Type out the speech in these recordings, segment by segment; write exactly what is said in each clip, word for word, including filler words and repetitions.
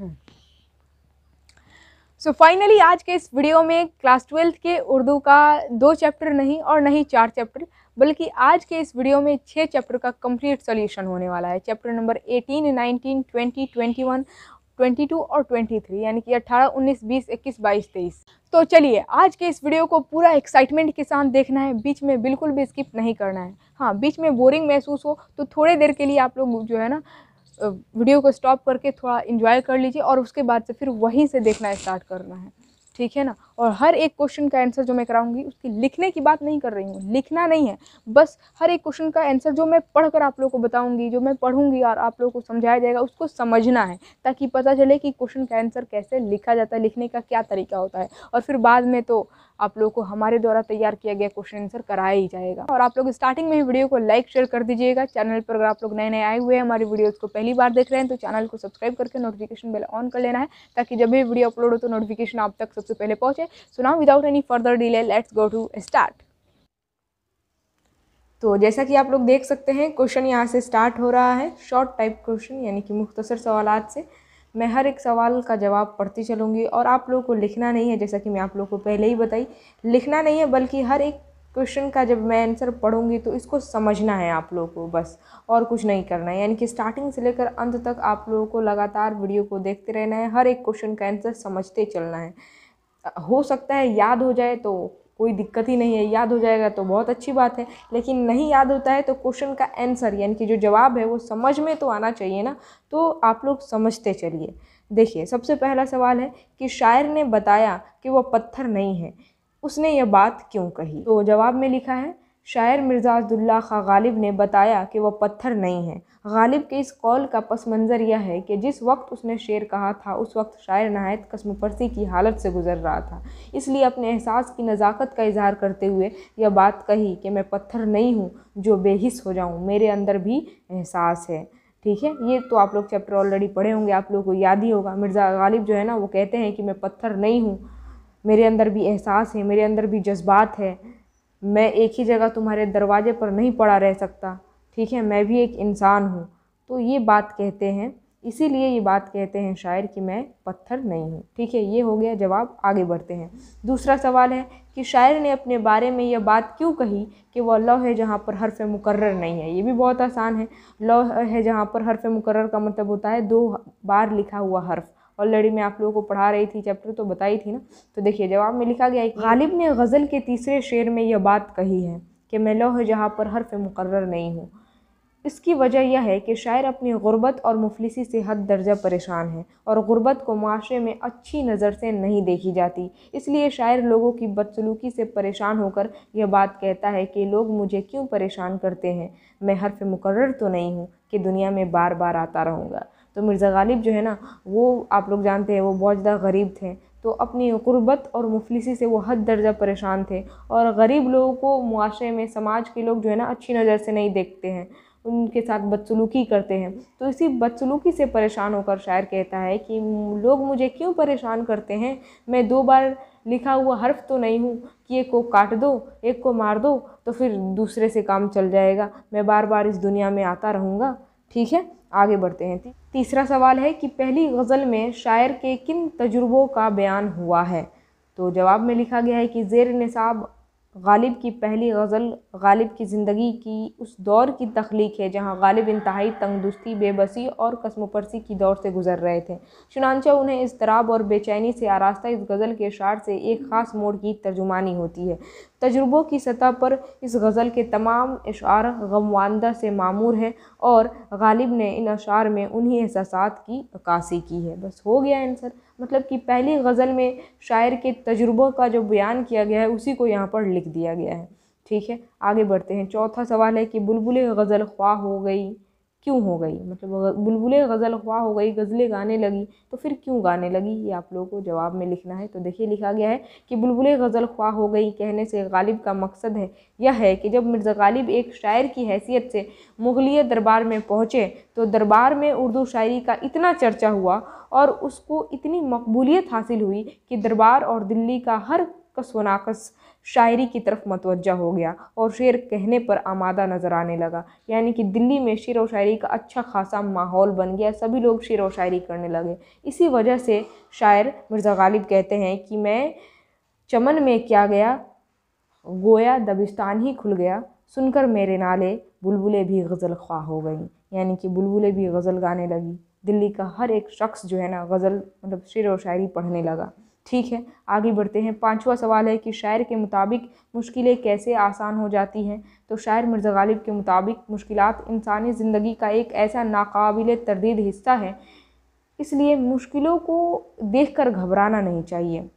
सो so finally आज के इस वीडियो में क्लास ट्वेल्थ के उर्दू का दो चैप्टर नहीं और नहीं चार चैप्टर, बल्कि आज के इस वीडियो में छः चैप्टर का कंप्लीट सॉल्यूशन होने वाला है। चैप्टर नंबर अठारह, उन्नीस, बीस, इक्कीस, बाईस, तेईस। यानी कि अठारह, उन्नीस, बीस, इक्कीस, बाईस, तेईस। तो चलिए आज के इस वीडियो को पूरा एक्साइटमेंट के साथ देखना है, बीच में बिल्कुल भी स्किप नहीं करना है। हाँ, बीच में बोरिंग महसूस हो तो थोड़ी देर के लिए आप लोग जो है ना वीडियो को स्टॉप करके थोड़ा एंजॉय कर लीजिए और उसके बाद से फिर वहीं से देखना स्टार्ट करना है, ठीक है ना। और हर एक क्वेश्चन का आंसर जो मैं कराऊंगी उसकी लिखने की बात नहीं कर रही हूँ, लिखना नहीं है, बस हर एक क्वेश्चन का आंसर जो मैं पढ़कर आप लोगों को बताऊंगी, जो मैं पढ़ूंगी और आप लोगों को समझाया जाएगा, उसको समझना है ताकि पता चले कि क्वेश्चन का आंसर कैसे लिखा जाता है, लिखने का क्या तरीका होता है। और फिर बाद में तो आप लोगों को हमारे द्वारा तैयार किया गया क्वेश्चन आंसर कराया ही जाएगा। और आप लोग स्टार्टिंग में ही वीडियो को लाइक शेयर कर दीजिएगा। चैनल पर अगर आप लोग नए नए आए हुए हैं, हमारी वीडियोज़ को पहली बार देख रहे हैं, तो चैनल को सब्सक्राइब करके नोटिफिकेशन बेल ऑन कर लेना है ताकि जब भी वीडियो अपलोड हो तो नोटिफिकेशन आप तक सबसे पहले पहुँचे। So now without any further delay let's go to start. तो जैसा कि आप लोग देख सकते हैं क्वेश्चन यहाँ से स्टार्ट हो रहा है, शॉर्ट टाइप क्वेश्चन यानी कि मुख्तसर सवालात से। मैं हर एक सवाल का जवाब पढ़ती चलूँगी और आप लोगों को लिखना नहीं है, जैसा कि मैं आप लोगों को पहले ही बताई, लिखना नहीं है, बल्कि हर एक क्वेश्चन का जब मैं आंसर पढ़ूँगी तो इसको समझना है आप लोगों को, बस और कुछ नहीं करना है। यानी कि स्टार्टिंग से लेकर अंत तक आप लोगों को लगातार वीडियो को देखते रहना है, हर एक क्वेश्चन का आंसर समझते चलना है। हो सकता है याद हो जाए तो कोई दिक्कत ही नहीं है, याद हो जाएगा तो बहुत अच्छी बात है, लेकिन नहीं याद होता है तो क्वेश्चन का आंसर यानी कि जो जवाब है वो समझ में तो आना चाहिए ना, तो आप लोग समझते चलिए। देखिए सबसे पहला सवाल है कि शायर ने बताया कि वो पत्थर नहीं है, उसने यह बात क्यों कही। तो जवाब में लिखा है शायर मिर्ज़ा असदुल्लाह खां गालिब ने बताया कि वह पत्थर नहीं है। गालिब के इस कौल का पस मंज़र यह है कि जिस वक्त उसने शेर कहा था उस वक्त शायर नहायत कसम परसी की हालत से गुजर रहा था, इसलिए अपने एहसास की नज़ाकत का इजहार करते हुए यह बात कही कि मैं पत्थर नहीं हूँ जो बेहिस हो जाऊँ, मेरे अंदर भी एहसास है, ठीक है। ये तो आप लोग चैप्टर ऑलरेडी पढ़े होंगे, आप लोगों को याद ही होगा। मिर्ज़ा गालिब जो है ना वो कहते हैं कि मैं पत्थर नहीं हूँ, मेरे अंदर भी एहसास है, मेरे अंदर भी जज्बात है, मैं एक ही जगह तुम्हारे दरवाजे पर नहीं पड़ा रह सकता, ठीक है, मैं भी एक इंसान हूँ। तो ये बात कहते हैं, इसीलिए ये बात कहते हैं शायर कि मैं पत्थर नहीं हूँ, ठीक है। ये हो गया जवाब, आगे बढ़ते हैं। दूसरा सवाल है कि शायर ने अपने बारे में यह बात क्यों कही कि वह लौ है जहाँ पर हर्फ मुकर्रर नहीं है। ये भी बहुत आसान है, लौ है जहाँ पर हर्फ मुकर्रर का मतलब होता है दो बार लिखा हुआ हर्फ। ऑलरेडी मैं आप लोगों को पढ़ा रही थी चैप्टर, तो बताई थी ना। तो देखिए जवाब में लिखा गया है कि गालिब ने गज़ल के तीसरे शेर में यह बात कही है कि मैं लौह जहाँ पर हर्फ मुकर्रर नहीं हूँ। इसकी वजह यह है कि शायर अपनी गुर्बत और मुफलिसी से हद दर्जा परेशान है और गुर्बत को माशरे में अच्छी नज़र से नहीं देखी जाती, इसलिए शायर लोगों की बदसलूकी से परेशान होकर यह बात कहता है कि लोग मुझे क्यों परेशान करते हैं, मैं हर्फ मुकर्रर तो नहीं हूँ कि दुनिया में बार बार आता रहूँगा। तो मिर्ज़ा गालिब जो है ना वो आप लोग जानते हैं वो बहुत ज़्यादा गरीब थे, तो अपनी गुर्बत और मुफलिसी से वो हद दर्जा परेशान थे और गरीब लोगों को मुआशरे में समाज के लोग जो है ना अच्छी नज़र से नहीं देखते हैं, उनके साथ बदसलूकी करते हैं। तो इसी बदसलूकी से परेशान होकर शायर कहता है कि लोग मुझे क्यों परेशान करते हैं, मैं दो बार लिखा हुआ हर्फ तो नहीं हूँ कि एक को काट दो एक को मार दो तो फिर दूसरे से काम चल जाएगा, मैं बार बार इस दुनिया में आता रहूँगा, ठीक है। आगे बढ़ते हैं। तीसरा सवाल है कि पहली गज़ल में शायर के किन तजुर्बों का बयान हुआ है। तो जवाब में लिखा गया है कि ज़ेर निसाब गालिब की पहली गज़ल गालिब की ज़िंदगी की उस दौर की तख्लीक है जहां गालिब इंतहाई तंगदुस्ती बेबसी और कसमोपरसी की दौर से गुजर रहे थे, चुनांचा उन्हें इज़्तिराब और बेचैनी से आरास्ता इस गज़ल के शायर से एक ख़ास मोड़ की तर्जुमानी होती है। तजुर्बों की सतह पर इस गज़ल के तमाम अशार गमवानदा से मामूर है और गालिब ने इन अशार में उन्हीं एहसासात की अक्कासी की है। बस हो गया आंसर, मतलब कि पहली गज़ल में शायर के तजुर्बों का जो बयान किया गया है उसी को यहाँ पर लिख दिया गया है, ठीक है। आगे बढ़ते हैं। चौथा सवाल है कि बुलबुले गज़ल ख्वा हो गई क्यों हो गई, मतलब बुलबुले गज़ल ख्वा हो गई, गज़लें गाने लगी तो फिर क्यों गाने लगी, ये आप लोगों को जवाब में लिखना है। तो देखिए लिखा गया है कि बुलबुले गज़ल ख्वा हो गई कहने से गालिब का मकसद है यह है कि जब मिर्ज़ा गालिब एक शायर की हैसियत से मुग़लिय दरबार में पहुँचे तो दरबार में उर्दू शायरी का इतना चर्चा हुआ और उसको इतनी मकबूलियत हासिल हुई कि दरबार और दिल्ली का हर कस वनाकस शायरी की तरफ मतवज्जा हो गया और शेर कहने पर आमादा नज़र आने लगा। यानी कि दिल्ली में शेर व शायरी का अच्छा खासा माहौल बन गया, सभी लोग शेर व शायरी करने लगे। इसी वजह से शायर मिर्ज़ा गालिब कहते हैं कि मैं चमन में क्या गया, गोया दबिस्तान ही खुल गया, सुनकर मेरे नाले बुलबुलें भी गज़ल ख्वाह हो गई। यानी कि बुलबुलें भी गज़ल गाने लगी। दिल्ली का हर एक शख्स जो है ना गज़ल मतलब शेर व शायरी पढ़ने लगा। ठीक है, आगे बढ़ते हैं। पांचवा सवाल है कि शायर के मुताबिक मुश्किलें कैसे आसान हो जाती हैं। तो शायर मिर्ज़ा गालिब के मुताबिक मुश्किलात इंसानी ज़िंदगी का एक ऐसा नाकाबिल तर्दीद हिस्सा है, इसलिए मुश्किलों को देखकर घबराना नहीं चाहिए।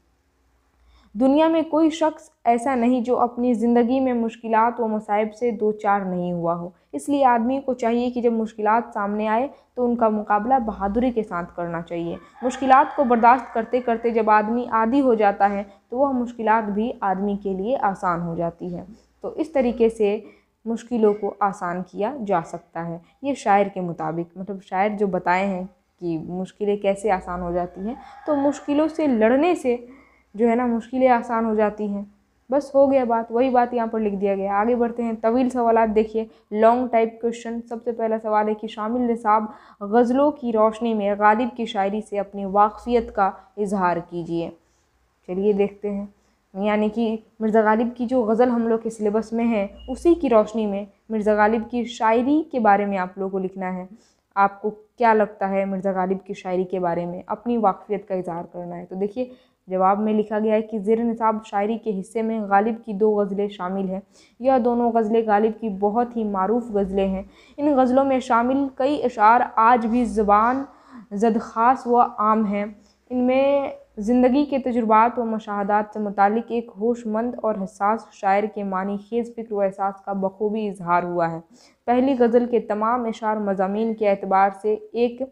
दुनिया में कोई शख्स ऐसा नहीं जो अपनी ज़िंदगी में मुश्किलात व मसाइब से दो चार नहीं हुआ हो, इसलिए आदमी को चाहिए कि जब मुश्किलात सामने आए तो उनका मुकाबला बहादुरी के साथ करना चाहिए। मुश्किलात को बर्दाश्त करते करते जब आदमी आदी हो जाता है तो वह मुश्किलात भी आदमी के लिए आसान हो जाती है। तो इस तरीके से मुश्किलों को आसान किया जा सकता है। ये शायर के मुताबिक मतलब शायर जो बताए हैं कि मुश्किलें कैसे आसान हो जाती हैं, तो मुश्किलों से लड़ने से जो है ना मुश्किलें आसान हो जाती हैं। बस हो गया बात, वही बात यहाँ पर लिख दिया गया। आगे बढ़ते हैं। तवील सवालात देखिए, लॉन्ग टाइप क्वेश्चन। सबसे पहला सवाल है कि शामिल निसाब गज़लों की रोशनी में गालिब की शायरी से अपनी वाकफियत का इजहार कीजिए। चलिए देखते हैं। यानी कि मिर्ज़ा गालिब की जो गज़ल हम लोग के सिलेबस में है उसी की रोशनी में मिर्ज़ा गालिब की शायरी के बारे में आप लोगों को लिखना है। आपको क्या लगता है मिर्ज़ा गालिब की शायरी के बारे में, अपनी वाकफियत का इजहार करना है। तो देखिए जवाब में लिखा गया है कि ज़ेर निसाब शायरी के हिस्से में गालिब की दो गज़लें शामिल हैं। यह दोनों गज़लें गालिब की बहुत ही मारूफ़ गज़लें हैं। इन गज़लों में शामिल कई अशार आज भी ज़बान ज़द ख़ास व आम हैं। इनमें ज़िंदगी के तजुर्बात व मशाहदात से मुतालिक एक होशमंद और हसास शायर के मानी खेज़ फ़िक्र व एहसास का बखूबी इजहार हुआ है। पहली गज़ल के तमाम अशार मज़ामीन के एतबार से एक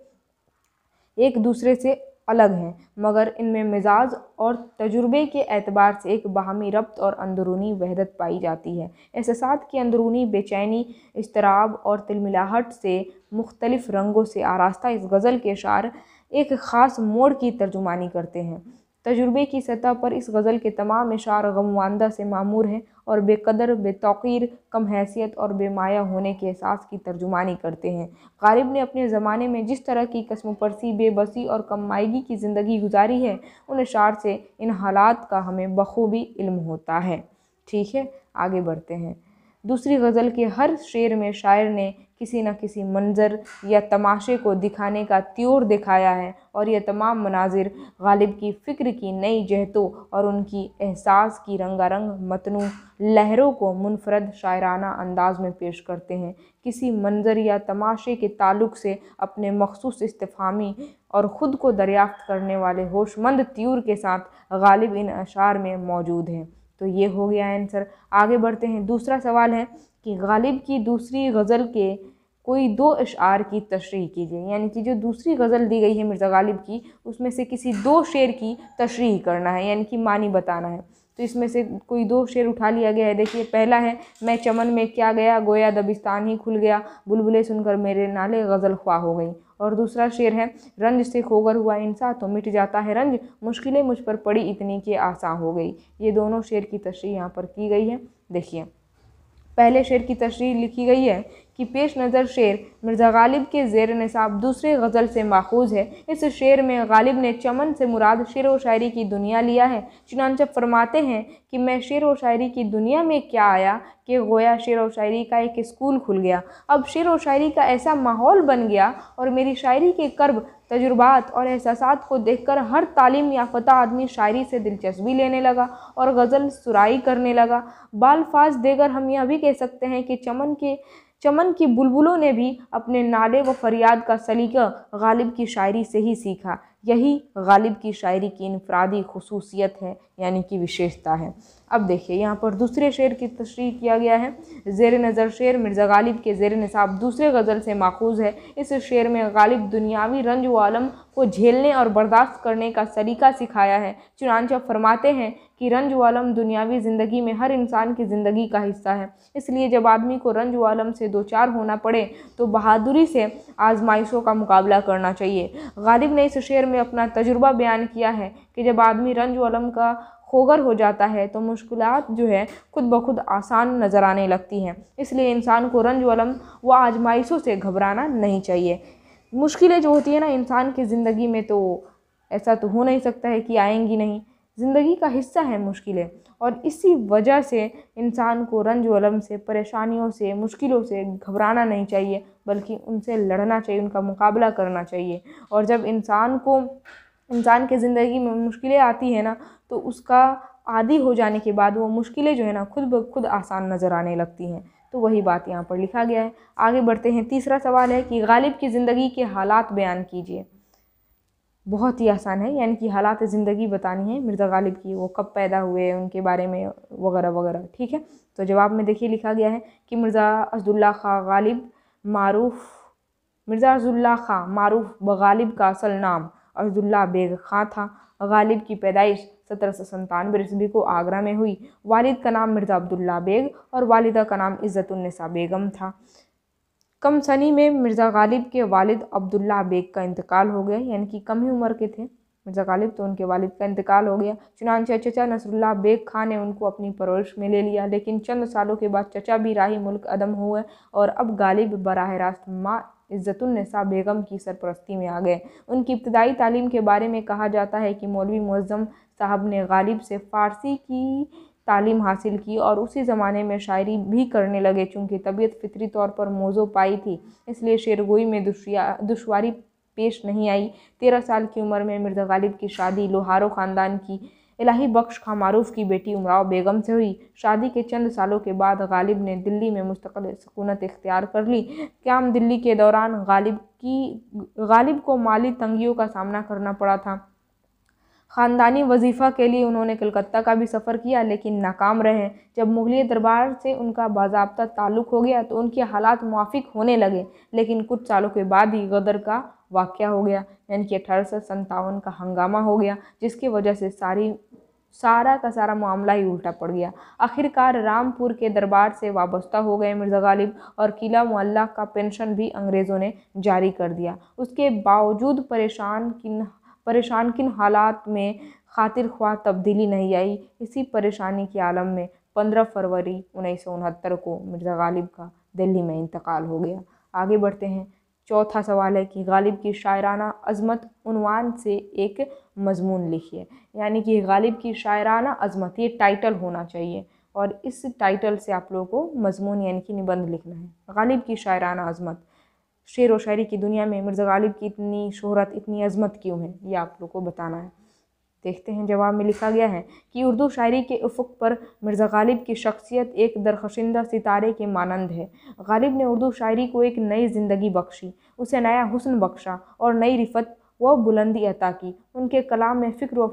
एक दूसरे से अलग हैं, मगर इनमें मिजाज और तजुर्बे के एतबार से एक बाहमी रब्त और अंदरूनी वहदत पाई जाती है। एहसासात की अंदरूनी बेचैनी, इज़्तिराब और तिलमिलाहट से मुख्तलिफ़ रंगों से आरास्ता इस गज़ल के अशार एक ख़ास मोड़ की तर्जुमानी करते हैं। तजुर्बे की सतह पर इस गज़ल के तमाम अशार गमवांदा से मामूर हैं और बेकदर, बेतौक़ीर, कम हैसियत और बेमाया होने के एहसास की तर्जुमानी करते हैं। गालिब ने अपने ज़माने में जिस तरह की कसमपर्सी, बेबसी और कमायगी की ज़िंदगी गुजारी है, उन अशार से इन हालात का हमें बखूबी इल्म होता है। ठीक है, आगे बढ़ते हैं। दूसरी गज़ल के हर शेर में शायर ने किसी न किसी मंज़र या तमाशे को दिखाने का त्योर दिखाया है और यह तमाम मनाजिर गालिब की फ़िक्र की नई जहतों और उनकी एहसास की रंगारंग मतनू लहरों को मुनफरद शायराना अंदाज़ में पेश करते हैं। किसी मंज़र या तमाशे के ताल्लुक़ से अपने मखसूस इस्तिफ़ामी और ख़ुद को दरियाफ़्त करने वाले होशमंद त्योर के साथ गालिब इन अशार में मौजूद हैं। तो ये हो गया आंसर। आगे बढ़ते हैं। दूसरा सवाल है कि गालिब की दूसरी गज़ल के कोई दो अशार की तशरीह कीजिए। यानी कि जो दूसरी गज़ल दी गई है मिर्ज़ा गालिब की, उसमें से किसी दो शेर की तशरीह करना है, यानी कि मानी बताना है। तो इसमें से कोई दो शेर उठा लिया गया है। देखिए, पहला है मैं चमन में क्या गया, गोया दबिस्तान ही खुल गया, बुलबुलें सुनकर मेरे नाले गज़ल ख्वाह हो गई। और दूसरा शेर है रंज से खोगर हुआ इंसान तो मिट जाता है रंज, मुश्किलें मुझ पर पड़ी इतनी कि आसान हो गई। ये दोनों शेर की तशरीह यहाँ पर की गई है। देखिए, पहले शेर की तशरीह लिखी गई है कि पेश नज़र शेर मिर्ज़ा गालिब के ज़ेर निसाब दूसरे गज़ल से माखूज़ है। इस शेर में गालिब ने चमन से मुराद शेर व शायरी की दुनिया लिया है। चुनांचे फरमाते हैं कि मैं शेर व शायरी की दुनिया में क्या आया कि गोया शेर व शायरी का एक स्कूल खुल गया। अब शेर व शायरी का ऐसा माहौल बन गया और मेरी शायरी के कर्ब, तजुर्बात और एहसासात को देखकर हर तालीम याफ़्ता आदमी शायरी से दिलचस्पी लेने लगा और गज़ल सुराई करने लगा। बालफाज देकर हम यह भी कह सकते हैं कि चमन के चमन की बुलबुलों ने भी अपने नाले व फरियाद का सलीका गालिब की शायरी से ही सीखा। यही गालिब की शायरी की इनफरादी खसूसियत है, यानी कि विशेषता है। अब देखिए, यहाँ पर दूसरे शेर की तशरीह किया गया है। ज़ेर नज़र शेर मिर्ज़ा गालिब के ज़ेर निसाब दूसरे गज़ल से माखूज़ है। इस शेर में गालिब दुनियावी रंज व आलम को झेलने और बर्दाश्त करने का सलीका सिखाया है। चुनांचे फरमाते हैं कि रंज व आलम दुनियावी ज़िंदगी में हर इंसान की ज़िंदगी का हिस्सा है, इसलिए जब आदमी को रंज व आलम से दो चार होना पड़े तो बहादुरी से आजमाइशों का मुकाबला करना चाहिए। गालिब ने इस शेर में अपना तजुर्बा बयान किया है कि जब आदमी रंज व अलम का खोगर हो जाता है तो मुश्किलात जो है खुद ब खुद आसान नज़र आने लगती हैं। इसलिए इंसान को रंज वलम व आजमाइशों से घबराना नहीं चाहिए। मुश्किलें जो होती है ना इंसान की ज़िंदगी में, तो ऐसा तो हो नहीं सकता है कि आएंगी नहीं, ज़िंदगी का हिस्सा है मुश्किलें। और इसी वजह से इंसान को रंज वलम से, परेशानियों से, मुश्किलों से घबराना नहीं चाहिए, बल्कि उनसे लड़ना चाहिए, उनका मुकाबला करना चाहिए। और जब इंसान को इंसान के ज़िंदगी में मुश्किलें आती है ना, तो उसका आदी हो जाने के बाद वो मुश्किलें जो है ना खुद ब खुद आसान नज़र आने लगती हैं। तो वही बात यहाँ पर लिखा गया है। आगे बढ़ते हैं। तीसरा सवाल है कि गालिब की ज़िंदगी के हालात बयान कीजिए। बहुत ही आसान है, यानी कि हालात ज़िंदगी बतानी है मिर्ज़ा गालिब की, वो कब पैदा हुए, उनके बारे में वगैरह वगैरह। ठीक है, तो जवाब में देखिए लिखा गया है कि मिर्ज़ा असदुल्लाह खां गालिब मारूफ मिर्ज़ा असदुल्लाह खां मारूफ बगालिब का असल नाम असदुल्लाह बेग खां था। गालिब की पैदाइश सत्रह सौ संतानवे ईस्वी को आगरा में हुई। वालिद का नाम मिर्ज़ा अब्दुल्ला बेग और वालिदा का नाम इज़्ज़तुन्निसा बेगम था। कम सनी में मिर्ज़ा गालिब के वालिद अब्दुल्ला बेग का इंतकाल हो गया, यानी कि कम ही उम्र के थे मिर्ज़ा गालिब, तो उनके वालिद का इंतकाल हो गया। चुनांचे चचा नसरुल्लाह बेग खान ने उनको अपनी परवरिश में ले लिया, लेकिन चंद सालों के बाद चचा भी राही मुल्क अदम हुए और अब गालिब बराह रास्त माँ इज़्ज़तुन्निसा बेगम की सरपरस्ती में आ गए। उनकी इब्तदाई तालीम के बारे में कहा जाता है कि मौलवी मुअज़्ज़म साहब ने गालिब से फ़ारसी की तालीम हासिल की और उसी ज़माने में शायरी भी करने लगे। चूँकि तबीयत फ़ितरी तौर पर मौज़ो पाई थी, इसलिए शेरगोई में दुश्वारी पेश नहीं आई। तेरह साल की उम्र में मिर्ज़ा गालिब की शादी लोहारो ख़ानदान की इलाही बख्श खां मारूफ की बेटी उमराव बेगम से हुई। शादी के चंद सालों के बाद गालिब ने दिल्ली में मुस्तक़िल सकूनत इख्तियार कर ली। क़याम दिल्ली के दौरान गालिब की गालिब को माली तंगियों का सामना करना पड़ा था। ख़ानदानी वजीफ़ा के लिए उन्होंने कलकत्ता का भी सफ़र किया, लेकिन नाकाम रहे। जब मुग़लिय दरबार से उनका बाज़ाब्ता ताल्लुक़ हो गया तो उनके हालात मुआफ़िक होने लगे, लेकिन कुछ सालों के बाद ही गदर का वाक़या हो गया, यानी कि अठारह सौ सत्तावन का हंगामा हो गया, जिसकी वजह से सारी सारा का सारा मामला ही उल्टा पड़ गया। आखिरकार रामपुर के दरबार से वाबस्ता हो गए मिर्ज़ा गालिब और किला मुअल्ला का पेंशन भी अंग्रेज़ों ने जारी कर दिया। उसके बावजूद परेशान किन परेशान किन हालात में खातिर ख्वाह तब्दीली नहीं आई। इसी परेशानी के आलम में पंद्रह फरवरी उन्नीस सौ उनहत्तर को मिर्ज़ा गालिब का दिल्ली में इंतकाल हो गया। आगे बढ़ते हैं। चौथा सवाल है कि गालिब की शायराना अज़मत उन्वान से एक मजमून लिखिए, यानी कि गालिब की शायराना अज़मत, ये टाइटल होना चाहिए और इस टाइटल से आप लोगों को मजमून यानी कि निबंध लिखना है। गालिब की शायराना अज़मत, शेर व शायरी की दुनिया में मिर्ज़ा गालिब की इतनी शोहरत, इतनी अज़मत क्यों है, ये आप लोगों को बताना है। देखते हैं जवाब में लिखा गया है कि उर्दू शायरी के उफ़ुक़ पर मिर्ज़ा गालिब की शख्सियत एक दरख़शिंदा सितारे के मानंद है। गालिब ने उर्दू शायरी को एक नई ज़िंदगी बख्शी, उसे नया हुस्न बख्शा और नई रिफ़त व बुलंदी अता की। उनके कलाम में फ़िक्र व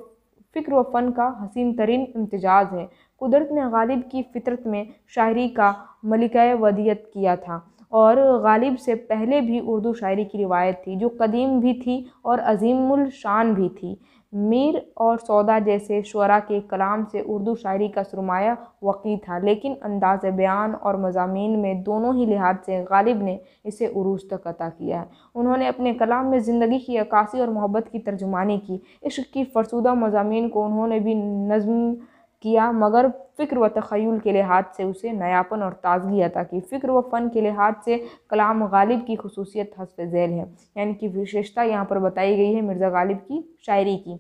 फ़िक्र व फ़न का हसीन तरीन इम्तिजाज़ है। कुदरत ने गालिब की फ़ितरत में शायरी का मलिकाए वदियत किया था और गालिब से पहले भी उर्दू शायरी की रिवायत थी, जो कदीम भी थी और अज़ीमुल शान भी थी। मीर और सौदा जैसे शुअरा के कलाम से उर्दू शायरी का सरमाया वकी था, लेकिन अंदाज़ बयान और मज़ामीन में दोनों ही लिहाज से गालिब ने इसे उरूज तक अता किया है। उन्होंने अपने कलाम में ज़िंदगी की अक्कासी और मोहब्बत की तर्जुमानी की। इश्क की फ़रसूदा मज़ामीन को उन्होंने भी नज़म किया, मगर फ़िक्र व तख़य्युल के लिहाज से उसे नयापन और ताज़गी अता की। फ़िक्र व फ़न के लिहाज से कलाम गालिब की खसूसियत हस्फ़ ज़ैल है, यानी कि विशेषता यहाँ पर बताई गई है मिर्ज़ा गालिब की शायरी की।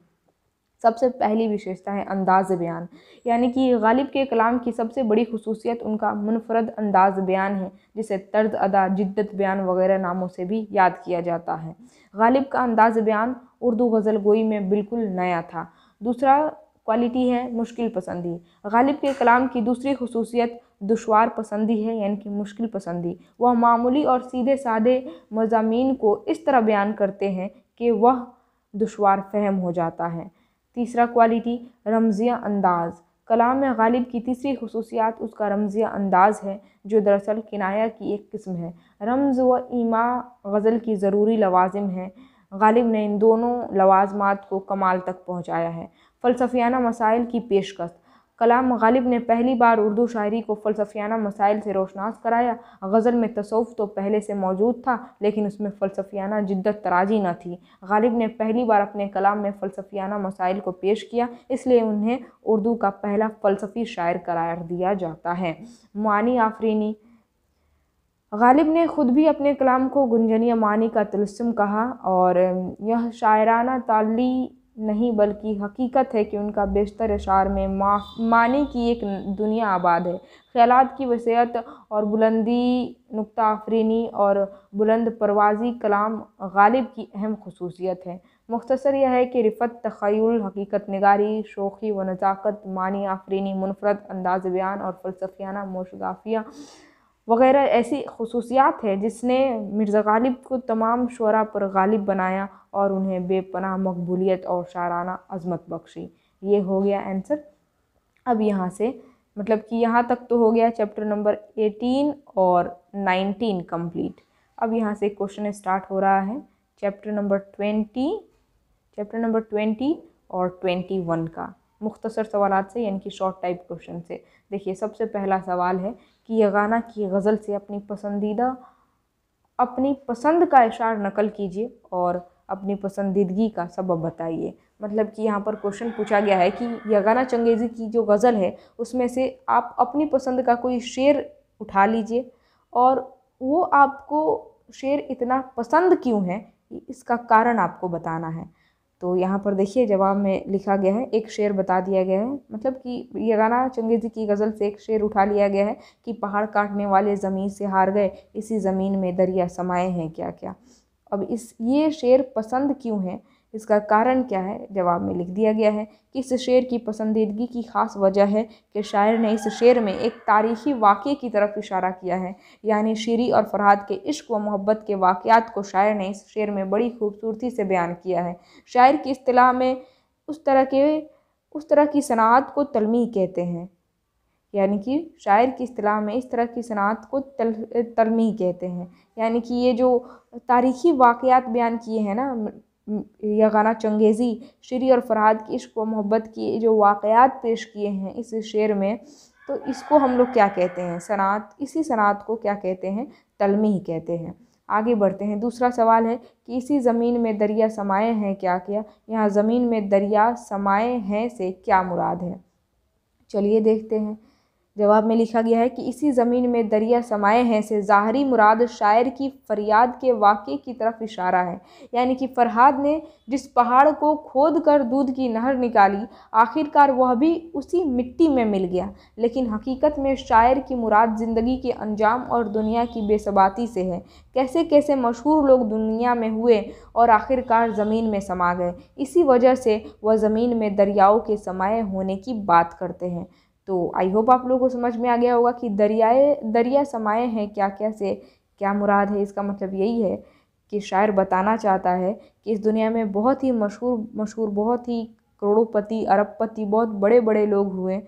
सबसे पहली विशेषता है अंदाज़ बयान, यानी कि गालिब के कलाम की सबसे बड़ी खसूसियत उनका मुनफरद अंदाज़ बयान है, जिसे तर्ज अदा, जिद्दत बयान वगैरह नामों से भी याद किया जाता है। गालिब का अंदाज़ बयान उर्दू गज़ल गोई में बिल्कुल नया था। दूसरा क्वालिटी है मुश्किल पसंदी। गालिब के कलाम की दूसरी खसूसियत दुश्वार पसंदी है, यानी कि मुश्किल पसंदी। वह मामूली और सीधे साधे मज़ामीन को इस तरह बयान करते हैं कि वह दुश्वार फहम हो जाता है। तीसरा क्वालिटी रमज़िया अंदाज़। कलाम में गालिब की तीसरी खसूसियात उसका रमज़िया अंदाज़ है, जो दरअसल किनाया की एक किस्म है। रमज़ व ईमा गज़ल की ज़रूरी लवाज़िम है। गालिब ने इन दोनों लवाजमात को कमाल तक पहुँचाया है। फ़लसफियाना मसाइल की पेशकश। कलाम गालिब ने पहली बार उर्दू शायरी को फ़लसफियाना मसाइल से रोशनास कराया। गज़ल में तसव्वुफ़ तो पहले से मौजूद था, लेकिन उसमें फ़लसफियाना जिद्दत तराजी न थी। गालिब ने पहली बार अपने कलाम में फ़लसफियाना मसाइल को पेश किया, इसलिए उन्हें उर्दू का पहला फ़लसफ़ी शायर करार दिया जाता है। मानी आफरीनी। गालिब ने ख़ुद भी अपने कलाम को गुंजनिया मानी का तलस्सुम कहा, और यह शायराना ताली नहीं बल्कि हकीकत है कि उनका बेशतर अशार में मा, मानी की एक दुनिया आबाद है। ख्यालात की वसीयत और बुलंदी नुक्ता आफरीनी और बुलंद परवाजी कलाम गालिब की अहम खसूसियत है। मुख्तसर यह है कि रिफ़त, तख़य्युल, हकीकत निगारी, शोखी व नज़ाकत, मानी आफरीनी, मुनफरद अंदाज़ बयान और फ़लसफियाना मोशगाफिया वगैरह ऐसी खसूसियात है जिसने मिर्ज़ा गालिब को तमाम शोरा पर गालिब बनाया और उन्हें बेपनाह मकबूलियत और शायराना अज़मत बख्शी। ये हो गया आंसर। अब यहाँ से मतलब कि यहाँ तक तो हो गया चैप्टर नंबर अठारह और उन्नीस कंप्लीट। अब यहाँ से क्वेश्चन स्टार्ट हो रहा है चैप्टर नंबर बीस, चैप्टर नंबर बीस और इक्कीस का, मुख्तसर सवालात से यानी कि शॉर्ट टाइप क्वेश्चन से। देखिए सबसे पहला सवाल है कि यगाना की गज़ल से अपनी पसंदीदा अपनी पसंद का इशार नकल कीजिए और अपनी पसंदीदगी का सबब बताइए। मतलब कि यहाँ पर क्वेश्चन पूछा गया है कि यगाना चंगेज़ी की जो गज़ल है उसमें से आप अपनी पसंद का कोई शेर उठा लीजिए और वो आपको शेर इतना पसंद क्यों है इसका कारण आपको बताना है। तो यहाँ पर देखिए जवाब में लिखा गया है, एक शेर बता दिया गया है, मतलब कि यगाना चंगेज़ी की गज़ल से एक शेर उठा लिया गया है कि पहाड़ काटने वाले ज़मीन से हार गए, इसी ज़मीन में दरिया समाए हैं क्या क्या। अब इस ये शेर पसंद क्यों है इसका कारण क्या है, जवाब में लिख दिया गया है कि इस शेर की पसंदीदगी की ख़ास वजह है कि शायर ने इस शेर में एक तारीख़ी वाक़े की तरफ इशारा किया है, यानी शेरी और फरहाद के इश्क व मोहब्बत के वाक़यात को शायर ने इस शेर में बड़ी खूबसूरती से बयान किया है। शायर की इस्तिलाह में उस तरह के उस तरह की सनात को तलमी कहते हैं, यानी कि शायर की इस्तिलाह में इस तरह की सनात को तल तलमी कहते हैं, यानी कि ये जो तारीख़ी वाक़यात बयान किए हैं ना यगाना चंगेज़ी, शेरी और फरहाद की इश्क व मोहब्बत की जो वाक़यात पेश किए हैं इस शेर में, तो इसको हम लोग क्या कहते हैं, सनात, इसी सनात को क्या कहते हैं, तलमी कहते हैं। आगे बढ़ते हैं। दूसरा सवाल है कि इसी ज़मीन में दरिया समाए हैं क्या क्या, यहाँ ज़मीन में दरिया समाए हैं से क्या मुराद है, चलिए देखते हैं। जवाब में लिखा गया है कि इसी ज़मीन में दरिया समाए हैं से ज़ाहरी मुराद शायर की फ़रियाद के वाक़े की तरफ इशारा है, यानी कि फ़रहाद ने जिस पहाड़ को खोद कर दूध की नहर निकाली आखिरकार वह भी उसी मिट्टी में मिल गया, लेकिन हकीकत में शायर की मुराद ज़िंदगी के अंजाम और दुनिया की बेसबाती से है, कैसे कैसे मशहूर लोग दुनिया में हुए और आखिरकार ज़मीन में समा गए, इसी वजह से वह ज़मीन में दरियाओं के समाये होने की बात करते हैं। तो आई होप आप लोगों को समझ में आ गया होगा कि दरियाए दरिया समाए हैं क्या क्या से क्या मुराद है। इसका मतलब यही है कि शायर बताना चाहता है कि इस दुनिया में बहुत ही मशहूर मशहूर बहुत ही करोड़ोंपति, अरबपति, बहुत बड़े बड़े लोग हुए,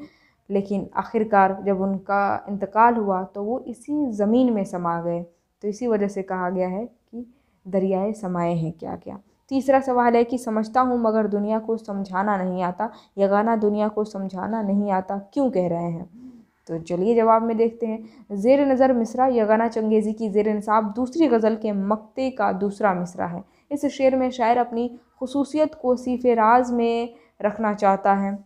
लेकिन आखिरकार जब उनका इंतकाल हुआ तो वो इसी ज़मीन में समा गए, तो इसी वजह से कहा गया है कि दरियाए समाए हैं क्या क्या। तीसरा सवाल है कि समझता हूँ मगर दुनिया को समझाना नहीं आता, यगाना दुनिया को समझाना नहीं आता क्यों कह रहे हैं, तो चलिए जवाब में देखते हैं। ज़ेर नज़र मिसरा यगाना चंगेज़ी की ज़ेर निसाब दूसरी गज़ल के मक्ते का दूसरा मिसरा है। इस शेर में शायर अपनी खुसूसियत को सीफ़े राज में रखना चाहता है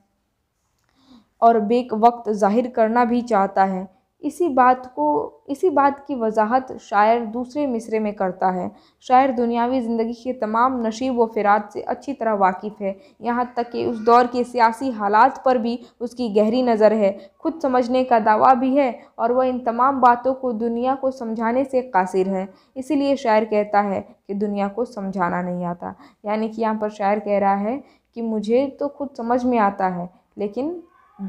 और बेक वक्त ज़ाहिर करना भी चाहता है। इसी बात को इसी बात की वजाहत शायर दूसरे मिसरे में करता है। शायर दुनियावी ज़िंदगी के तमाम नशीब व फ़िराद से अच्छी तरह वाकिफ़ है, यहाँ तक कि उस दौर के सियासी हालात पर भी उसकी गहरी नज़र है, खुद समझने का दावा भी है, और वह इन तमाम बातों को दुनिया को समझाने से कासिर है, इसीलिए शायर कहता है कि दुनिया को समझाना नहीं आता। यानी कि यहाँ पर शायर कह रहा है कि मुझे तो खुद समझ में आता है लेकिन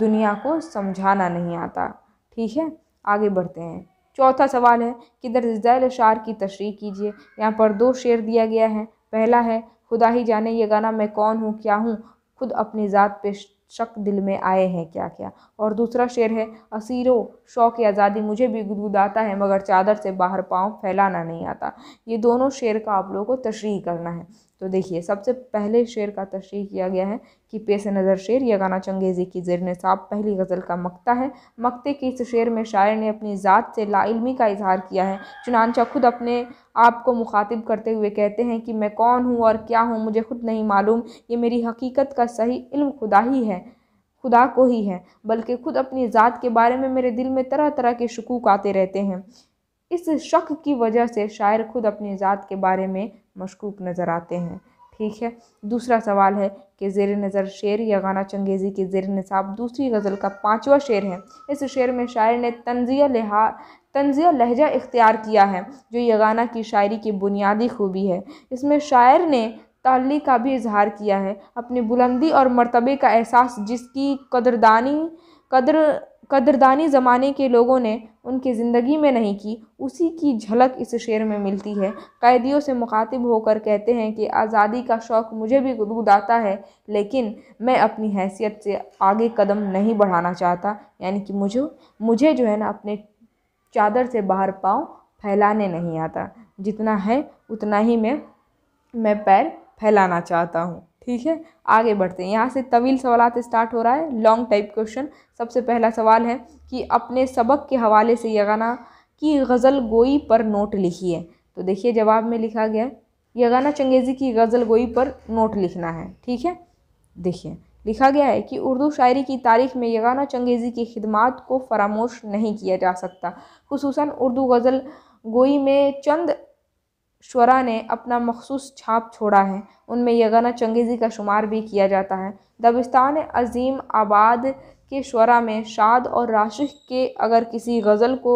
दुनिया को समझाना नहीं आता, ठीक है। आगे बढ़ते हैं। चौथा सवाल है कि दर्ज ज़ैल अशार की तशरीह कीजिए। यहाँ पर दो शेर दिया गया है। पहला है खुदा ही जाने यगाना मैं कौन हूँ क्या हूँ, खुद अपनी ज़ात पे शक दिल में आए हैं क्या क्या। और दूसरा शेर है असीरो शौक आज़ादी मुझे भी गुदगुदाता है मगर चादर से बाहर पाँव फैलाना नहीं आता। ये दोनों शेर का आप लोगों को तशरीह करना है। तो देखिए सबसे पहले शेर का तशरीह किया गया है कि पेश नज़र शेर यगाना चंगेज़ी की ज़ेर निसाब पहली गज़ल का मक्ता है। मक्ते के इस शेर में शायर ने अपनी ज़ात से लाइल्मी का इजहार किया है। चुनांचा खुद अपने आप को मुखातिब करते हुए कहते हैं कि मैं कौन हूँ और क्या हूँ मुझे खुद नहीं मालूम, ये मेरी हकीकत का सही इल्म खुदा ही है, खुदा को ही है, बल्कि खुद अपनी ज़ात के बारे में मेरे दिल में तरह तरह के शकूक आते रहते हैं। इस शक की वजह से शायर खुद अपनी ज़ात के बारे में मशकूक नज़र आते हैं। ठीक है, दूसरा सवाल है कि ज़ेर नज़र शेर यगाना चंगेज़ी के ज़ेर निसाब दूसरी गज़ल का पाँचवा शेर है। इस शेर में शायर ने तंज़िया लिहा तंज़िया लहजा इख्तियार किया है जो यगाना की शायरी की बुनियादी खूबी है। इसमें शायर ने तअल्ली का भी इजहार किया है, अपनी बुलंदी और मर्तबे का एहसास जिसकी कदरदानी कदर कदरदानी ज़माने के लोगों ने उनकी ज़िंदगी में नहीं की, उसी की झलक इस शेर में मिलती है। कैदियों से मुखातिब होकर कहते हैं कि आज़ादी का शौक़ मुझे भी गुदगुद आता है, लेकिन मैं अपनी हैसियत से आगे कदम नहीं बढ़ाना चाहता, यानी कि मुझे मुझे जो है ना अपने चादर से बाहर पाँव फैलाने नहीं आता, जितना है उतना ही मैं मैं पैर फैलाना चाहता हूँ। ठीक है, आगे बढ़ते हैं। यहाँ से तवील सवालात स्टार्ट हो रहा है, लॉन्ग टाइप क्वेश्चन। सबसे पहला सवाल है कि अपने सबक के हवाले से यगाना की गज़ल गोई पर नोट लिखिए। तो देखिए जवाब में लिखा गया है यगाना चंगेज़ी की गज़ल गोई पर नोट लिखना है। ठीक है, देखिए लिखा गया है कि उर्दू शायरी की तारीख़ में यगाना चंगेज़ी की खिदमात को फरामोश नहीं किया जा सकता। खुसूसन उर्दू गज़ल गोई में चंद शुरा ने अपना मखसूस छाप छोड़ा है, उनमें यगाना चंगेज़ी का शुमार भी किया जाता है। दबिस्तान अजीम आबाद के शुरा में शाद और राशिक के अगर किसी गज़ल को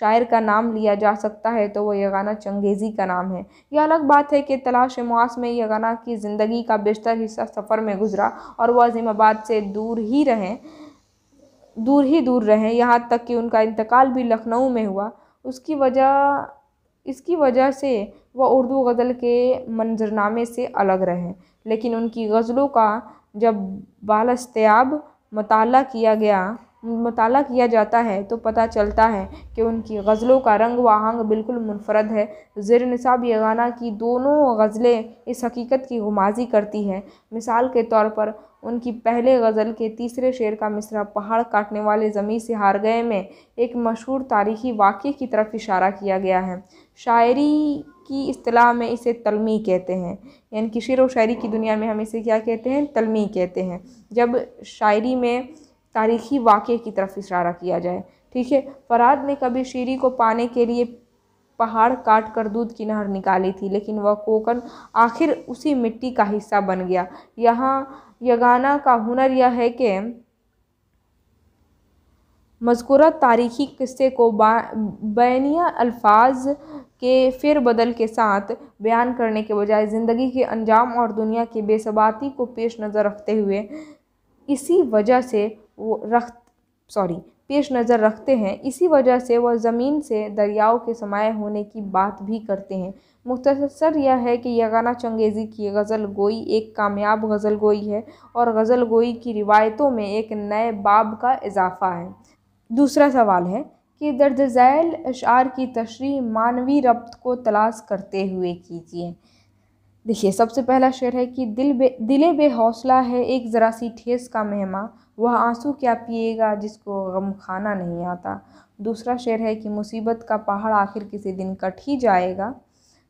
शायर का नाम लिया जा सकता है तो वह यगाना चंगेज़ी का नाम है। यह अलग बात है कि तलाश मुआस में यगाना की ज़िंदगी का बेशतर हिस्सा सफ़र में गुजरा और वह अजीमाबाद से दूर ही रहें दूर ही दूर रहें यहाँ तक कि उनका इंतकाल भी लखनऊ में हुआ। उसकी वजह इसकी वजह से वह उर्दू गज़ल के मंजरनामे से अलग रहे, लेकिन उनकी गज़लों का जब बालस्तियाब मताला किया गया मताला किया जाता है तो पता चलता है कि उनकी गज़लों का रंग व आहंग बिल्कुल मुनफरद है। ज़ेर निसाब यगाना की दोनों गज़लें इस हकीकत की गुमाजी करती हैं। मिसाल के तौर पर उनकी पहले गज़ल के तीसरे शेर का मिसरा पहाड़ काटने वाले ज़मीं से हार गए में एक मशहूर तारीख़ी वाक़े की तरफ इशारा किया गया है। शायरी की इस्तिलाह में इसे तलमी कहते हैं, यानी कि शेर व शायरी की दुनिया में हम इसे क्या कहते हैं, तलमी कहते हैं, जब शायरी में तारीख़ी वाक़े की तरफ इशारा किया जाए। ठीक है, फरहाद ने कभी शेरी को पाने के लिए पहाड़ काट कर दूध की नहर निकाली थी, लेकिन वह कोकन आखिर उसी मिट्टी का हिस्सा बन गया। यहाँ यगाना का हुनर यह है कि मज़कूरा तारीख़ी किस्से को बैनिया अल्फाज के फिर बदल के साथ बयान करने के बजाय ज़िंदगी के अंजाम और दुनिया के बेसबाती को पेश नज़र रखते हुए इसी वजह से वो रख सॉरी पेश नज़र रखते हैं। इसी वजह से वह ज़मीन से दरियाओं के समाये होने की बात भी करते हैं। मुख्तसर यह है कि यगाना चंगेज़ी की गज़ल गोई एक कामयाब गज़ल गोई है और गज़ल गोई की रिवायतों में एक नए बाब का इजाफ़ा है। दूसरा सवाल है कि दर्द ज़ैल अशार की तशरीह मानवी रब्त को तलाश करते हुए कीजिए। देखिए सबसे पहला शेर है कि दिल बे दिले बे हौसला है एक ज़रा सी ठेस का मेहमा, वह आंसू क्या पिएगा जिसको गम खाना नहीं आता। दूसरा शेर है कि मुसीबत का पहाड़ आखिर किसी दिन कट ही जाएगा,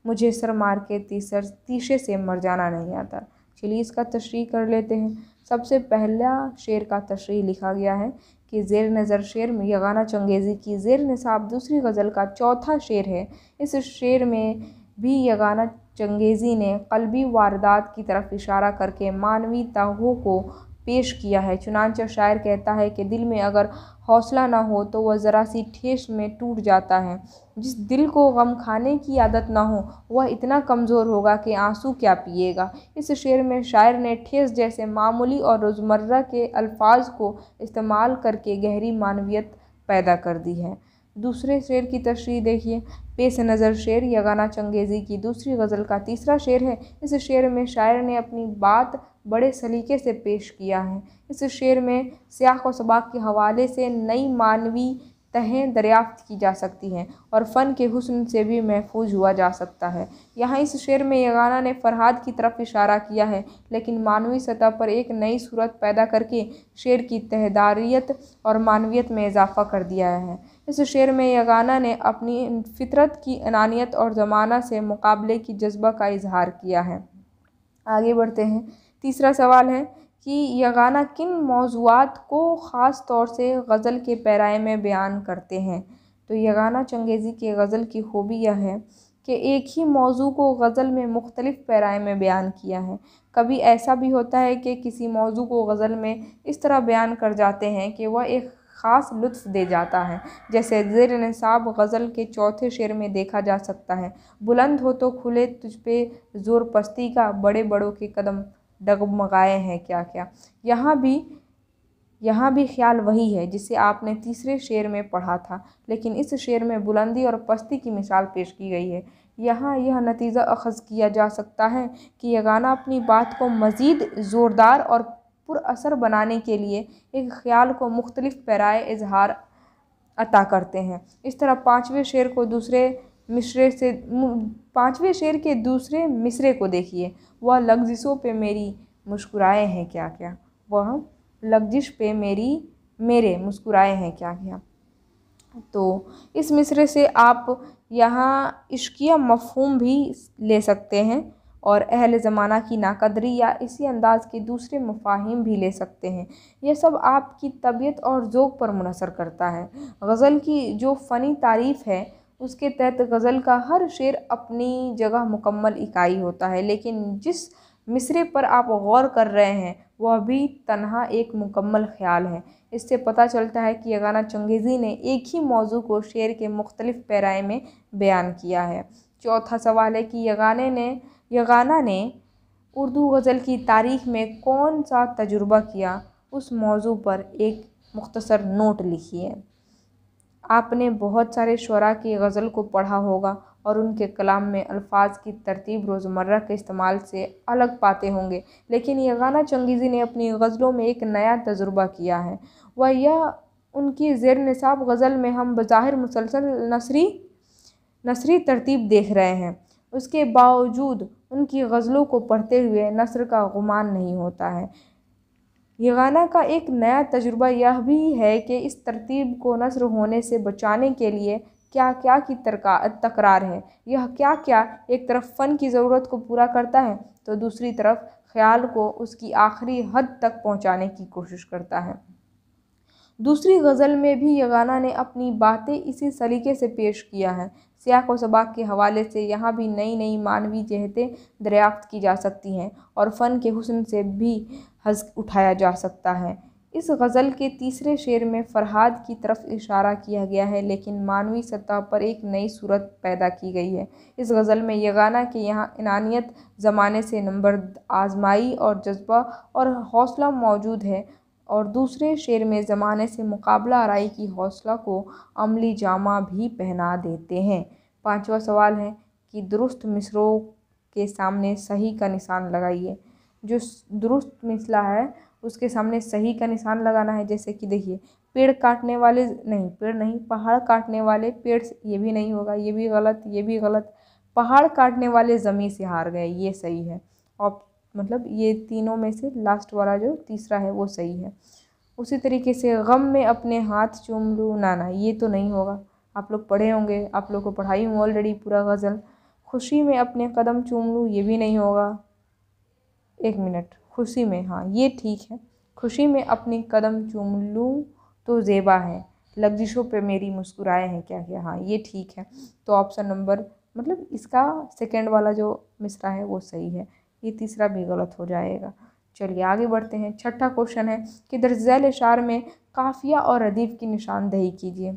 मुझे सर मार के तीसर तीशे से मर जाना नहीं आता। चलिए इसका तशरीह कर लेते हैं। सबसे पहला शेर का तशरीह लिखा गया है कि ज़ेर नज़र शेर में यगाना चंगेज़ी की ज़ेर निसाब दूसरी गज़ल का चौथा शेर है। इस शेर में भी यगाना चंगेज़ी ने क़ल्बी वारदात की तरफ इशारा करके मानवी ताहों को पेश किया है। चुनांचे शायर कहता है कि दिल में अगर हौसला ना हो तो वह ज़रा सी ठेस में टूट जाता है, जिस दिल को गम खाने की आदत ना हो वह इतना कमज़ोर होगा कि आंसू क्या पिएगा। इस शेर में शायर ने ठेस जैसे मामूली और रोज़मर्रा के अल्फाज को इस्तेमाल करके गहरी मानवियत पैदा कर दी है। दूसरे शेर की तशरीह देखिए, पेश नज़र शेर यगाना चंगेज़ी की दूसरी गज़ल का तीसरा शेर है। इस शेर में शायर ने अपनी बात बड़े सलीके से पेश किया है। इस शेर में सियाह व सबाक के हवाले से नई मानवी तहें दरियाफ्त की जा सकती हैं और फ़न के हुस्न से भी महफूज हुआ जा सकता है। यहाँ इस शेर में यगाना ने फरहाद की तरफ इशारा किया है, लेकिन मानवी सतह पर एक नई सूरत पैदा करके शेर की तहदारियत और मानवीयत में इजाफ़ा कर दिया है। इस शेर में यगाना ने अपनी फितरत की अनानियत और ज़माना से मुकाबले की जज्बा का इजहार किया है। आगे बढ़ते हैं। तीसरा सवाल है कि यगाना किन मौज़ूआत को ख़ास तौर से गज़ल के पैराए में बयान करते हैं। तो यगाना चंगेज़ी के गज़ल की खूबी यह है कि एक ही मौजू को गज़ल में मुख्तलिफ़ पैराए में बयान किया है। कभी ऐसा भी होता है कि किसी मौजू को गज़ल में इस तरह बयान कर जाते हैं कि वह एक ख़ास लुत्फ़ दे जाता है, जैसे ज़ेर निसाब गज़ल के चौथे शेर में देखा जा सकता है। बुलंद हो तो खुले तुझ पे ज़ोर पस्ती का, बड़े बड़ों के कदम डगमगाए हैं क्या क्या। यहाँ भी यहाँ भी ख्याल वही है जिसे आपने तीसरे शेर में पढ़ा था, लेकिन इस शेर में बुलंदी और पस्ती की मिसाल पेश की गई है। यहाँ यह नतीजा अखज़ किया जा सकता है कि यगाना अपनी बात को मज़ीद ज़ोरदार और पुरअसर बनाने के लिए एक ख्याल को मुख्तलिफ़ पैराए इजहार अता करते हैं। इस तरह पाँचवें शेर को दूसरे मिसरे से पाँचवें शेर के दूसरे मिसरे को देखिए। वह लग्जिशों पे मेरी मुस्कुराए हैं क्या क्या, वह लग्जिश पे मेरी मेरे मुस्कुराए हैं क्या क्या। तो इस मिसरे से आप यहाँ इश्किया मफहूम भी ले सकते हैं और अहल ज़माना की नाकदरी या इसी अंदाज़ के दूसरे मफाहिम भी ले सकते हैं। यह सब आपकी तबीयत और ज़ोक पर मुनसर करता है। गज़ल की जो फ़नी तारीफ़ है उसके तहत गज़ल का हर शेर अपनी जगह मुकम्मल इकाई होता है, लेकिन जिस मिसरे पर आप गौर कर रहे हैं वह भी तन्हा एक मुकम्मल ख्याल है। इससे पता चलता है कि यगाना चंगेज़ी ने एक ही मौजू को शेर के मुख्तलिफ़ पैराए में बयान किया है। चौथा सवाल है कि यगाने ने यगाना ने उर्दू गज़ल की तारीख़ में कौन सा तजुर्बा किया, उस मौजू पर एक मुख्तसर नोट लिखिए। आपने बहुत सारे शुरा की गज़ल को पढ़ा होगा और उनके कलाम में अल्फाज की तरतीब रोज़मर्रा के इस्तेमाल से अलग पाते होंगे, लेकिन यगाना चंगेज़ी ने अपनी गज़लों में एक नया तजुर्बा किया है। वह यह उनकी ज़ेर निसाब गज़ल में हम बज़ाहिर मुसलसल नसरी नसरी तरतीब देख रहे हैं, उसके बावजूद उनकी गज़लों को पढ़ते हुए नसर का गुमान नहीं होता है। यगाना का एक नया तजुर्बा यह भी है कि इस तरतीब को नसर होने से बचाने के लिए क्या क्या की तकरार है। यह क्या क्या एक तरफ फ़न की ज़रूरत को पूरा करता है तो दूसरी तरफ ख्याल को उसकी आखिरी हद तक पहुंचाने की कोशिश करता है। दूसरी गज़ल में भी यगाना ने अपनी बातें इसी सलीके से पेश किया है। सियाक़ व सबाक़ के हवाले से यहाँ भी नई नई मानवी जहतें दरियाफ्त की जा सकती हैं और फ़न के हुस्न से भी हज़ उठाया जा सकता है। इस गज़ल के तीसरे शेर में फ़रहाद की तरफ इशारा किया गया है, लेकिन मानवी सतह पर एक नई सूरत पैदा की गई है। इस गज़ल में यगाना के यहाँ इनानियत, ज़माने से नंबर आजमाई और जज्बा और हौसला मौजूद है, और दूसरे शेर में ज़माने से मुकाबला आराई की हौसला को अमली जामा भी पहना देते हैं। पाँचवा सवाल है कि दुरुस्त मिसरों के सामने सही का निशान लगाइए। जो दुरुस्त मिसरा है उसके सामने सही का निशान लगाना है। जैसे कि देखिए, पेड़ काटने वाले नहीं पेड़ नहीं पहाड़ काटने वाले पेड़, ये भी नहीं होगा, ये भी गलत, ये भी गलत। पहाड़ काटने वाले ज़मीन से हार गए, ये सही है। और मतलब ये तीनों में से लास्ट वाला जो तीसरा है वो सही है। उसी तरीके से गम में अपने हाथ चूम लूँ नाना, ये तो नहीं होगा। आप लोग पढ़े होंगे, आप लोग को पढ़ाई हूँ ऑलरेडी पूरा गज़ल। खुशी में अपने कदम चूम लूँ, ये भी नहीं होगा। एक मिनट, खुशी में, हाँ ये ठीक है। खुशी में अपने कदम चूम लूँ तो ज़ेबा है, लफ्जिशों पे मेरी मुस्कुराए हैं क्या क्या, हाँ ये ठीक है। तो ऑप्शन नंबर मतलब इसका सेकेंड वाला जो मिसरा है वो सही है, ये तीसरा भी गलत हो जाएगा। चलिए आगे बढ़ते हैं। छठा क्वेश्चन है कि दर्ज़ैल इशार में काफ़िया और रदीफ़ की निशानदेही कीजिए।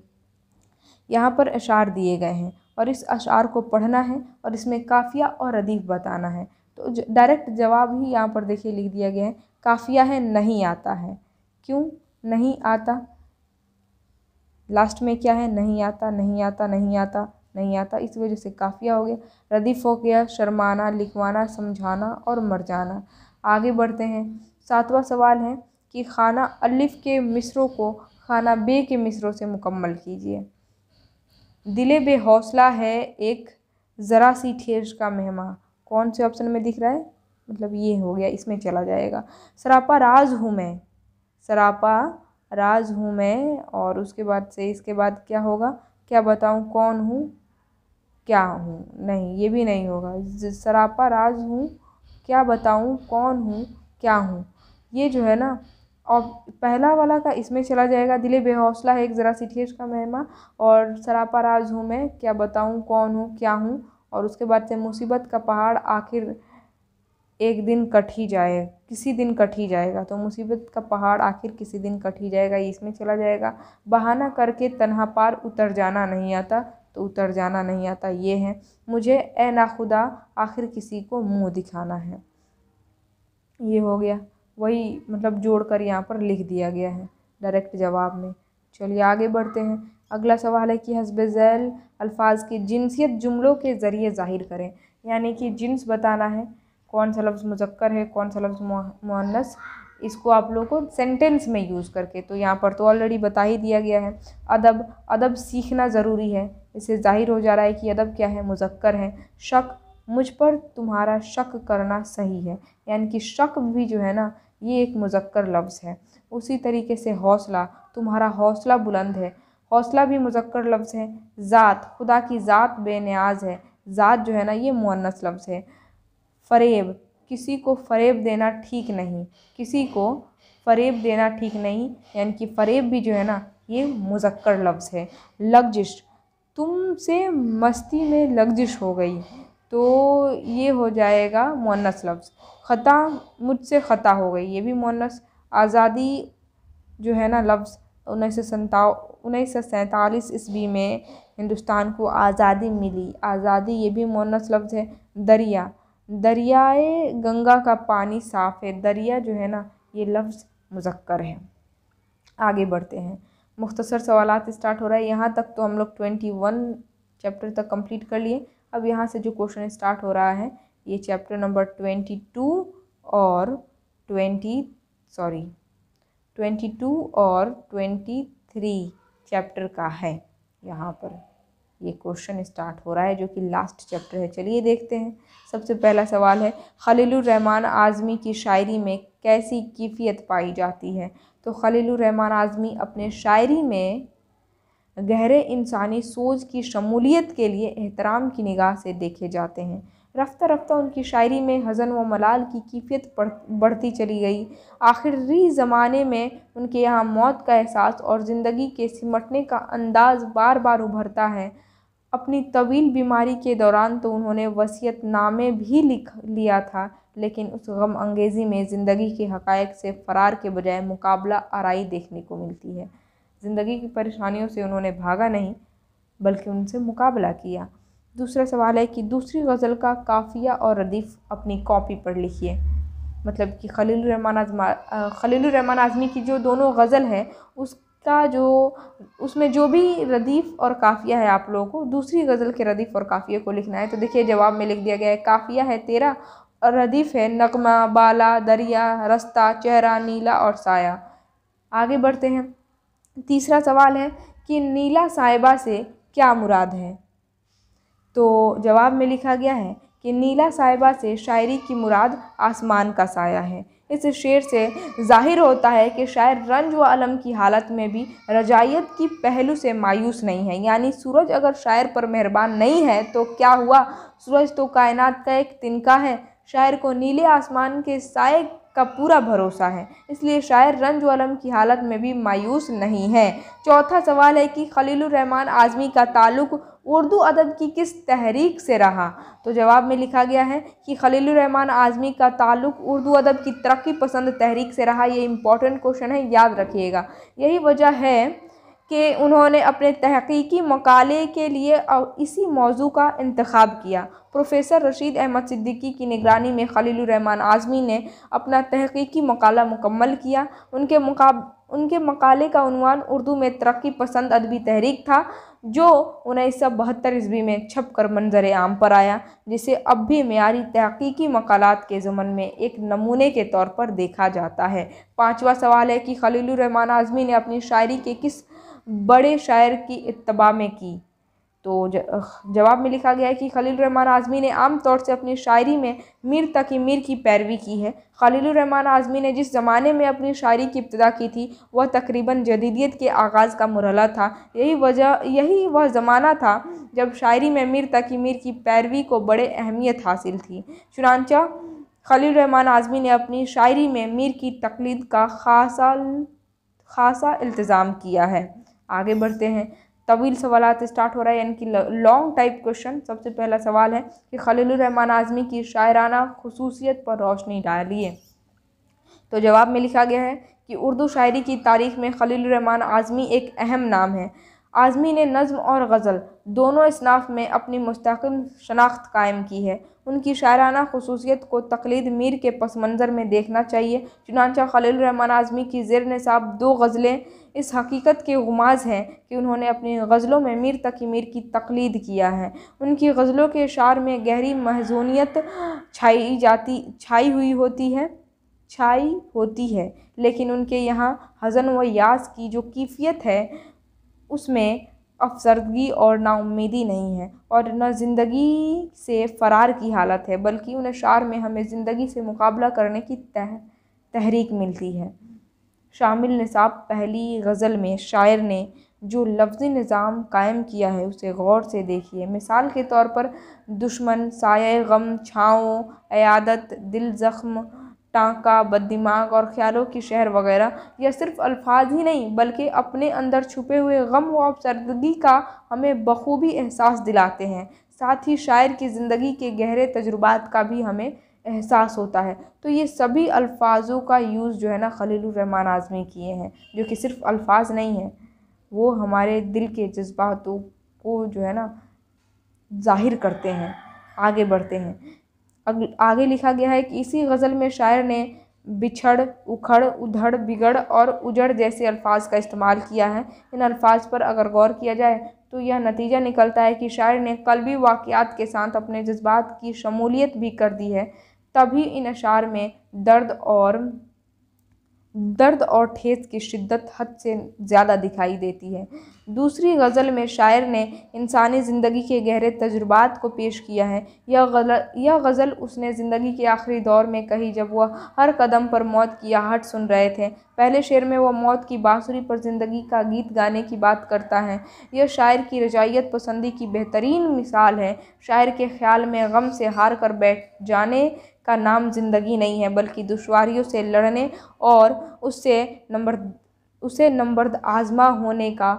यहाँ पर इशार दिए गए हैं और इस अशार को पढ़ना है और इसमें काफ़िया और रदीफ़ बताना है। तो डायरेक्ट जवाब ही यहाँ पर देखिए लिख दिया गया है। काफ़िया है नहीं आता है, क्यों नहीं आता? लास्ट में क्या है? नहीं आता, नहीं आता, नहीं आता, नहीं आता, इस वजह से काफ़िया हो गया। रदीफ़ हो गया शर्माना, लिखवाना, समझाना और मर जाना। आगे बढ़ते हैं। सातवां सवाल है कि खाना अलिफ़ के मिसरों को खाना बे के मिसरों से मुकम्मल कीजिए। दिले बेहौसला है एक ज़रा सी ठेस का मेहमा, कौन से ऑप्शन में दिख रहा है, मतलब ये हो गया, इसमें चला जाएगा। सरापा राज हूँ मैं, सरापा राज हूँ मैं, और उसके बाद से इसके बाद क्या होगा, क्या बताऊँ कौन हूँ क्या हूँ, नहीं ये भी नहीं होगा। सरापा राज हूँ, क्या बताऊँ कौन हूँ क्या हूँ, ये जो है ना, और पहला वाला का इसमें चला जाएगा। दिले बेहौसला है एक ज़रा सी ठेस का मेहमा और सरापा राज हूँ मैं, क्या बताऊँ कौन हूँ क्या हूँ, और उसके बाद से मुसीबत का पहाड़ आखिर एक दिन कट ही जाए, किसी दिन कट ही जाएगा, तो मुसीबत का पहाड़ आखिर किसी दिन कट ही जाएगा, ये इसमें चला जाएगा। बहाना करके तन्हा पार उतर जाना नहीं आता, तो उतर जाना नहीं आता ये है। मुझे ए ना खुदा आखिर किसी को मुँह दिखाना है, ये हो गया, वही मतलब जोड़कर यहाँ पर लिख दिया गया है डायरेक्ट जवाब में। चलिए आगे बढ़ते हैं। अगला सवाल है कि हस्बे ज़ैल अल्फाज की जिनसियत जुमलों के ज़रिए ज़ाहिर करें, यानी कि जिन्स बताना है, कौन सा लफ्ज़ मुज़क्कर है कौन सा लफ्ज़ मुअन्नस, इसको आप लोग को सेंटेंस में यूज़ करके, तो यहाँ पर तो ऑलरेडी बता ही दिया गया है। अदब, अदब सीखना ज़रूरी है, इससे ज़ाहिर हो जा रहा है कि अदब क्या है, मुज़क्कर है। शक, मुझ पर तुम्हारा शक करना सही है, यानी कि शक भी जो है ना ये एक मुज़क्कर लफ्ज़ है। उसी तरीके से हौसला, तुम्हारा हौसला बुलंद है, हौसला भी मुज़क्कर लफ्ज़ है। ज़ात, खुदा की ज़ात बेनियाज है, ज़ात जो है ना ये मुअन्नस लफ्ज़ है। फ़रेब, किसी को फ़रेब देना ठीक नहीं, किसी को फ़रेब देना ठीक नहीं, यानी कि फ़रेब भी जो है ना ये मुज़क्कर लफ्ज़ है। लग्जिश, तुमसे मस्ती में लग्जिश हो गई, तो ये हो जाएगा मुअन्नस लफ्ज़। ख़ता, मुझसे ख़ता हो गई, ये भी मुअन्नस। आज़ादी जो है ना लफ्ज़, उन्नीस सौ संताव उन्नीस सौ सैंतालीस ईस्वी में हिंदुस्तान को आज़ादी मिली, आज़ादी ये भी मुअन्नस लफ्ज़ है। दरिया, दरियाए गंगा का पानी साफ़ है, दरिया जो है ना ये लफ्ज़ मुज़क्कर है। आगे बढ़ते हैं, मुख्तसर सवालात स्टार्ट हो रहा है। यहाँ तक तो हम लोग ट्वेंटी वन चैप्टर तक कंप्लीट कर लिए, अब यहाँ से जो क्वेश्चन स्टार्ट हो रहा है ये चैप्टर नंबर ट्वेंटी टू और ट्वेंटी सॉरी ट्वेंटी टू और ट्वेंटी थ्री चैप्टर का है, यहाँ पर ये क्वेश्चन स्टार्ट हो रहा है जो कि लास्ट चैप्टर है। चलिए देखते हैं। सबसे पहला सवाल है खलीलुर रहमान आज़मी की शायरी में कैसी कैफियत पाई जाती है, तो खलीलुर रहमान आज़मी अपने शायरी में गहरे इंसानी सोच की शमूलियत के लिए एहतराम की निगाह से देखे जाते हैं। रफ्ता रफ्ता उनकी शायरी में हज़न व मलाल की कैफियत बढ़ती चली गई। आखिरी ज़माने में उनके यहाँ मौत का एहसास और ज़िंदगी के सिमटने का अंदाज़ बार बार उभरता है। अपनी तवील बीमारी के दौरान तो उन्होंने वसीयत नामे भी लिख लिया था, लेकिन उस गम अंगेज़ी में ज़िंदगी के हक़ायक़ से फ़रार के बजाय मुकाबला आराई देखने को मिलती है। ज़िंदगी की परेशानियों से उन्होंने भागा नहीं बल्कि उनसे मुकाबला किया। दूसरा सवाल है कि दूसरी गज़ल का काफ़िया और रदीफ़ अपनी कॉपी पर लिखिए, मतलब कि खलीलुर रहमान आज़मी खलीलुर रहमान आज़मी की जो दोनों गज़ल है उस का जो उसमें जो भी रदीफ़ और काफ़िया है आप लोगों को दूसरी गज़ल के रदीफ़ और काफ़िया को लिखना है। तो देखिए जवाब में लिख दिया गया है काफ़िया है तेरा और रदीफ़ है नगमा, बाला, दरिया, रास्ता, चेहरा, नीला और साया। आगे बढ़ते हैं। तीसरा सवाल है कि नीला साहिबा से क्या मुराद है, तो जवाब में लिखा गया है कि नीला साहिबा से शायरी की मुराद आसमान का साया है। इस शेर से जाहिर होता है कि शायर रंज व अलम की हालत में भी रजायत की पहलू से मायूस नहीं है, यानी सूरज अगर शायर पर मेहरबान नहीं है तो क्या हुआ, सूरज तो कायनात का एक तिनका है। शायर को नीले आसमान के साए का पूरा भरोसा है, इसलिए शायर रंज व अलम की हालत में भी मायूस नहीं है। चौथा सवाल है कि खलीलुर रहमान आज़मी का ताल्लुक़ उर्दू अदब की किस तहरीक से रहा, तो जवाब में लिखा गया है कि खलीलुर रहमान आज़मी का ताल्लुक़ उर्दू अदब की तरक्की पसंद तहरीक से रहा। ये इम्पॉर्टेंट क्वेश्चन है, याद रखिएगा। यही वजह है कि उन्होंने अपने तहक़ीकी मकाले के लिए और इसी मौजू का इंतख़ाब किया। प्रोफेसर रशीद अहमद सिद्दीकी की निगरानी में खलीलुर रहमान आज़मी ने अपना तहक़ीकी मकाला मुकम्मल किया। उनके मुकाब उनके मकाले का उन्वान उर्दू में तरक्की पसंद अदबी तहरीक था, जो उन्नीस सौ बहत्तर ईस्वी में छप कर मंजर आम पर आया, जिसे अब भी मियारी तहक़ीकी मकालात के ज़मन में एक नमूने के तौर पर देखा जाता है। पाँचवा सवाल है कि खलीलुर रहमान आज़मी ने अपनी शायरी के किस बड़े शायर की इत्तबा में की, तो जवाब में लिखा गया है कि खलीलुर रहमान आज़मी ने आम तौर से अपनी शायरी में मीर तकी मीर की पैरवी की है। खलीलुर रहमान आज़मी ने जिस ज़माने में अपनी शायरी की इब्तदा की थी वह तकरीबन जदीदियत के आगाज़ का मरहला था। यही वजह यही वह ज़माना था जब शायरी में मीर तकी मीर की पैरवी को बड़े अहमियत हासिल थी। चुनांचा खलीलुर रहमान आज़मी ने अपनी शायरी में मीर की तकलीद का खासा खासा इल्तज़ाम किया है। आगे बढ़ते हैं, तवील सवालात स्टार्ट हो रहा है, यानी कि लॉन्ग टाइप क्वेश्चन। सबसे पहला सवाल है कि खलीलुर रहमान आज़मी की शायराना खुसूसियत पर रोशनी डालिए, तो जवाब में लिखा गया है कि उर्दू शायरी की तारीख़ में खलीलुर रहमान आज़मी एक अहम नाम है। आज़मी ने नज़म और गज़ल दोनों इसनाफ में अपनी मुस्तक़िम शनाख्त कायम की है। उनकी शायराना खुसूसियत को तकलीद मीर के पस मंज़र में देखना चाहिए। चुनांचा खलीलुर रहमान आज़मी की ज़ेर निसाब दो गज़लें इस हकीकत के गुमाज़ हैं कि उन्होंने अपनी गज़लों में मीर तकी मीर की तकलीद किया है। उनकी गज़लों के अशार में गहरी महजूनियत छाई जाती छाई हुई होती है छाई होती है लेकिन उनके यहाँ हज़न व यास की जो कैफियत है उसमें अफसरदगी और नाउम्मीदी नहीं है और न ज़िंदगी से फ़रार की हालत है, बल्कि उन अशार में हमें ज़िंदगी से मुकाबला करने की तह तहरीक मिलती है। शामिल निसाब पहली गज़ल में शायर ने जो लफ्ज़ी निज़ाम कायम किया है उसे गौर से देखिए। मिसाल के तौर पर दुश्मन, साये गम, छाँव, अयादत, दिल ज़ख्म, टाँका, बददिमाग और ख्यालों की शहर वगैरह यह सिर्फ़ अल्फाज ही नहीं बल्कि अपने अंदर छुपे हुए गम व अफसरदगी का हमें बखूबी एहसास दिलाते हैं। साथ ही शायर की ज़िंदगी के गहरे तजुर्बात का भी हमें एहसास होता है। तो ये सभी अल्फाजों का यूज़ जो है ना खलीलुर रहमान आज़मी किए हैं, जो कि सिर्फ़ अल्फाज नहीं हैं, वो हमारे दिल के जज्बातों को जो है ना जाहिर करते हैं। आगे बढ़ते हैं, आगे लिखा गया है कि इसी गज़ल में शायर ने बिछड़, उखड़, उधड़, बिगड़ और उजड़ जैसे अल्फाज का इस्तेमाल किया है। इन अल्फाज पर अगर गौर किया जाए तो यह नतीजा निकलता है कि शायर ने कल्बी वाक़ियात के साथ अपने जज्बात की शमूलियत भी कर दी है। तभी इन अशार में दर्द और दर्द और ठेस की शिद्दत हद से ज़्यादा दिखाई देती है। दूसरी गज़ल में शायर ने इंसानी ज़िंदगी के गहरे तजुर्बात को पेश किया है। यह गज़ल यह गज़ल उसने ज़िंदगी के आखिरी दौर में कही, जब वह हर कदम पर मौत की आहट सुन रहे थे। पहले शेर में वह मौत की बाँसुरी पर ज़िंदगी का गीत गाने की बात करता है। यह शायर की रजायत पसंदी की बेहतरीन मिसाल है। शायर के ख्याल में गम से हार कर बैठ जाने का नाम ज़िंदगी नहीं है, बल्कि दुश्वारियों से लड़ने और उससे नंबर उसे नंबर्द आज़मा होने का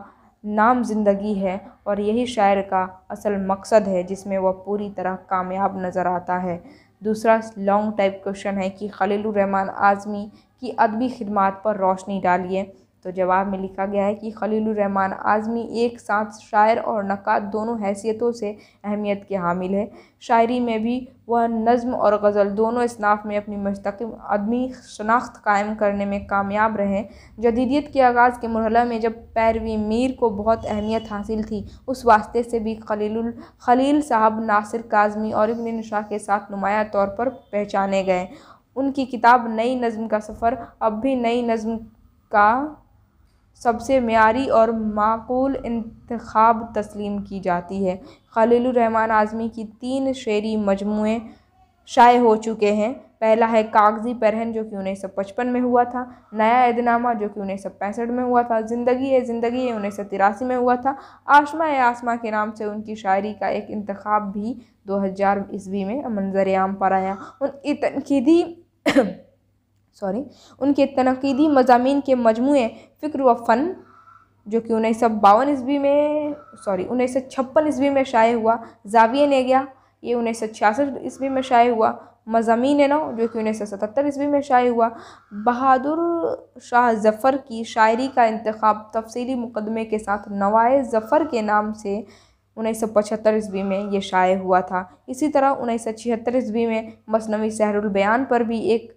नाम ज़िंदगी है। और यही शायर का असल मकसद है, जिसमें वह पूरी तरह कामयाब नज़र आता है। दूसरा लॉन्ग टाइप क्वेश्चन है कि खलीलुर रहमान आज़मी की अदबी खिदमात पर रोशनी डालिए, तो जवाब में लिखा गया है कि खलीलुर रहमान आज़मी एक साथ शायर और नक़ाद दोनों हैसियतों से अहमियत के हामिल है। शायरी में भी वह नज़म और गज़ल दोनों इसनाफ में अपनी मुस्तक़िम अदबी शनाख्त कायम करने में कामयाब रहे। जदीदियत के आगाज़ के मरहला में जब पैरवी मीर को बहुत अहमियत हासिल थी, उस वास्ते से भी खलीलुल खलील साहब नासिर काज़मी और इब्न निशा के साथ नुमाया तौर पर पहचाने गए। उनकी किताब नई नज़म का सफ़र अब भी नई नज़म का सबसे म्यारी और माकूल इंतखाब तस्लीम की जाती है। खलीलुर रहमान आज़मी की तीन शेरी मजमुए शाये हो चुके हैं। पहला है कागज़ी परहन, जो कि उन्नीस सौ पचपन में हुआ था। नया ऐदनामा, जो कि उन्नीस सौ पैंसठ में हुआ था। ज़िंदगी है ज़िंदगी उन्नीस सौ तिरासी में हुआ था। आशमा ए आसमा के नाम से उनकी शायरी का एक इंतखाब भी दो हज़ार ईस्वी में मंजर आम पर आया। उनकी तनकीदी सॉरी उनके तनकीदी मज़ामीन के मजमुए फ़िक्र व फ़न, जो कि उन्नीस सौ बावन ईस्वी में सॉरी उन्नीस सौ छप्पन ईस्वी में शाये हुआ। जाविये ने गया, ये उन्नीस सौ छियासठ ईस्वी में शाये हुआ। मज़ामीन नौ जो कि उन्नीस सौ सतहत्तर ईस्वी में शाये हुआ। बहादुर शाह ज़फ़र की शायरी का इंतखाब तफसीली मुकदमे के साथ नवाए ज़फ़र के नाम से उन्नीस सौ पचहत्तर ईस्वी में ये शाये हुआ था। इसी तरह उन्नीस सौ छिहत्तर ईस्वी में मसनवी सहरुल बयान पर भी एक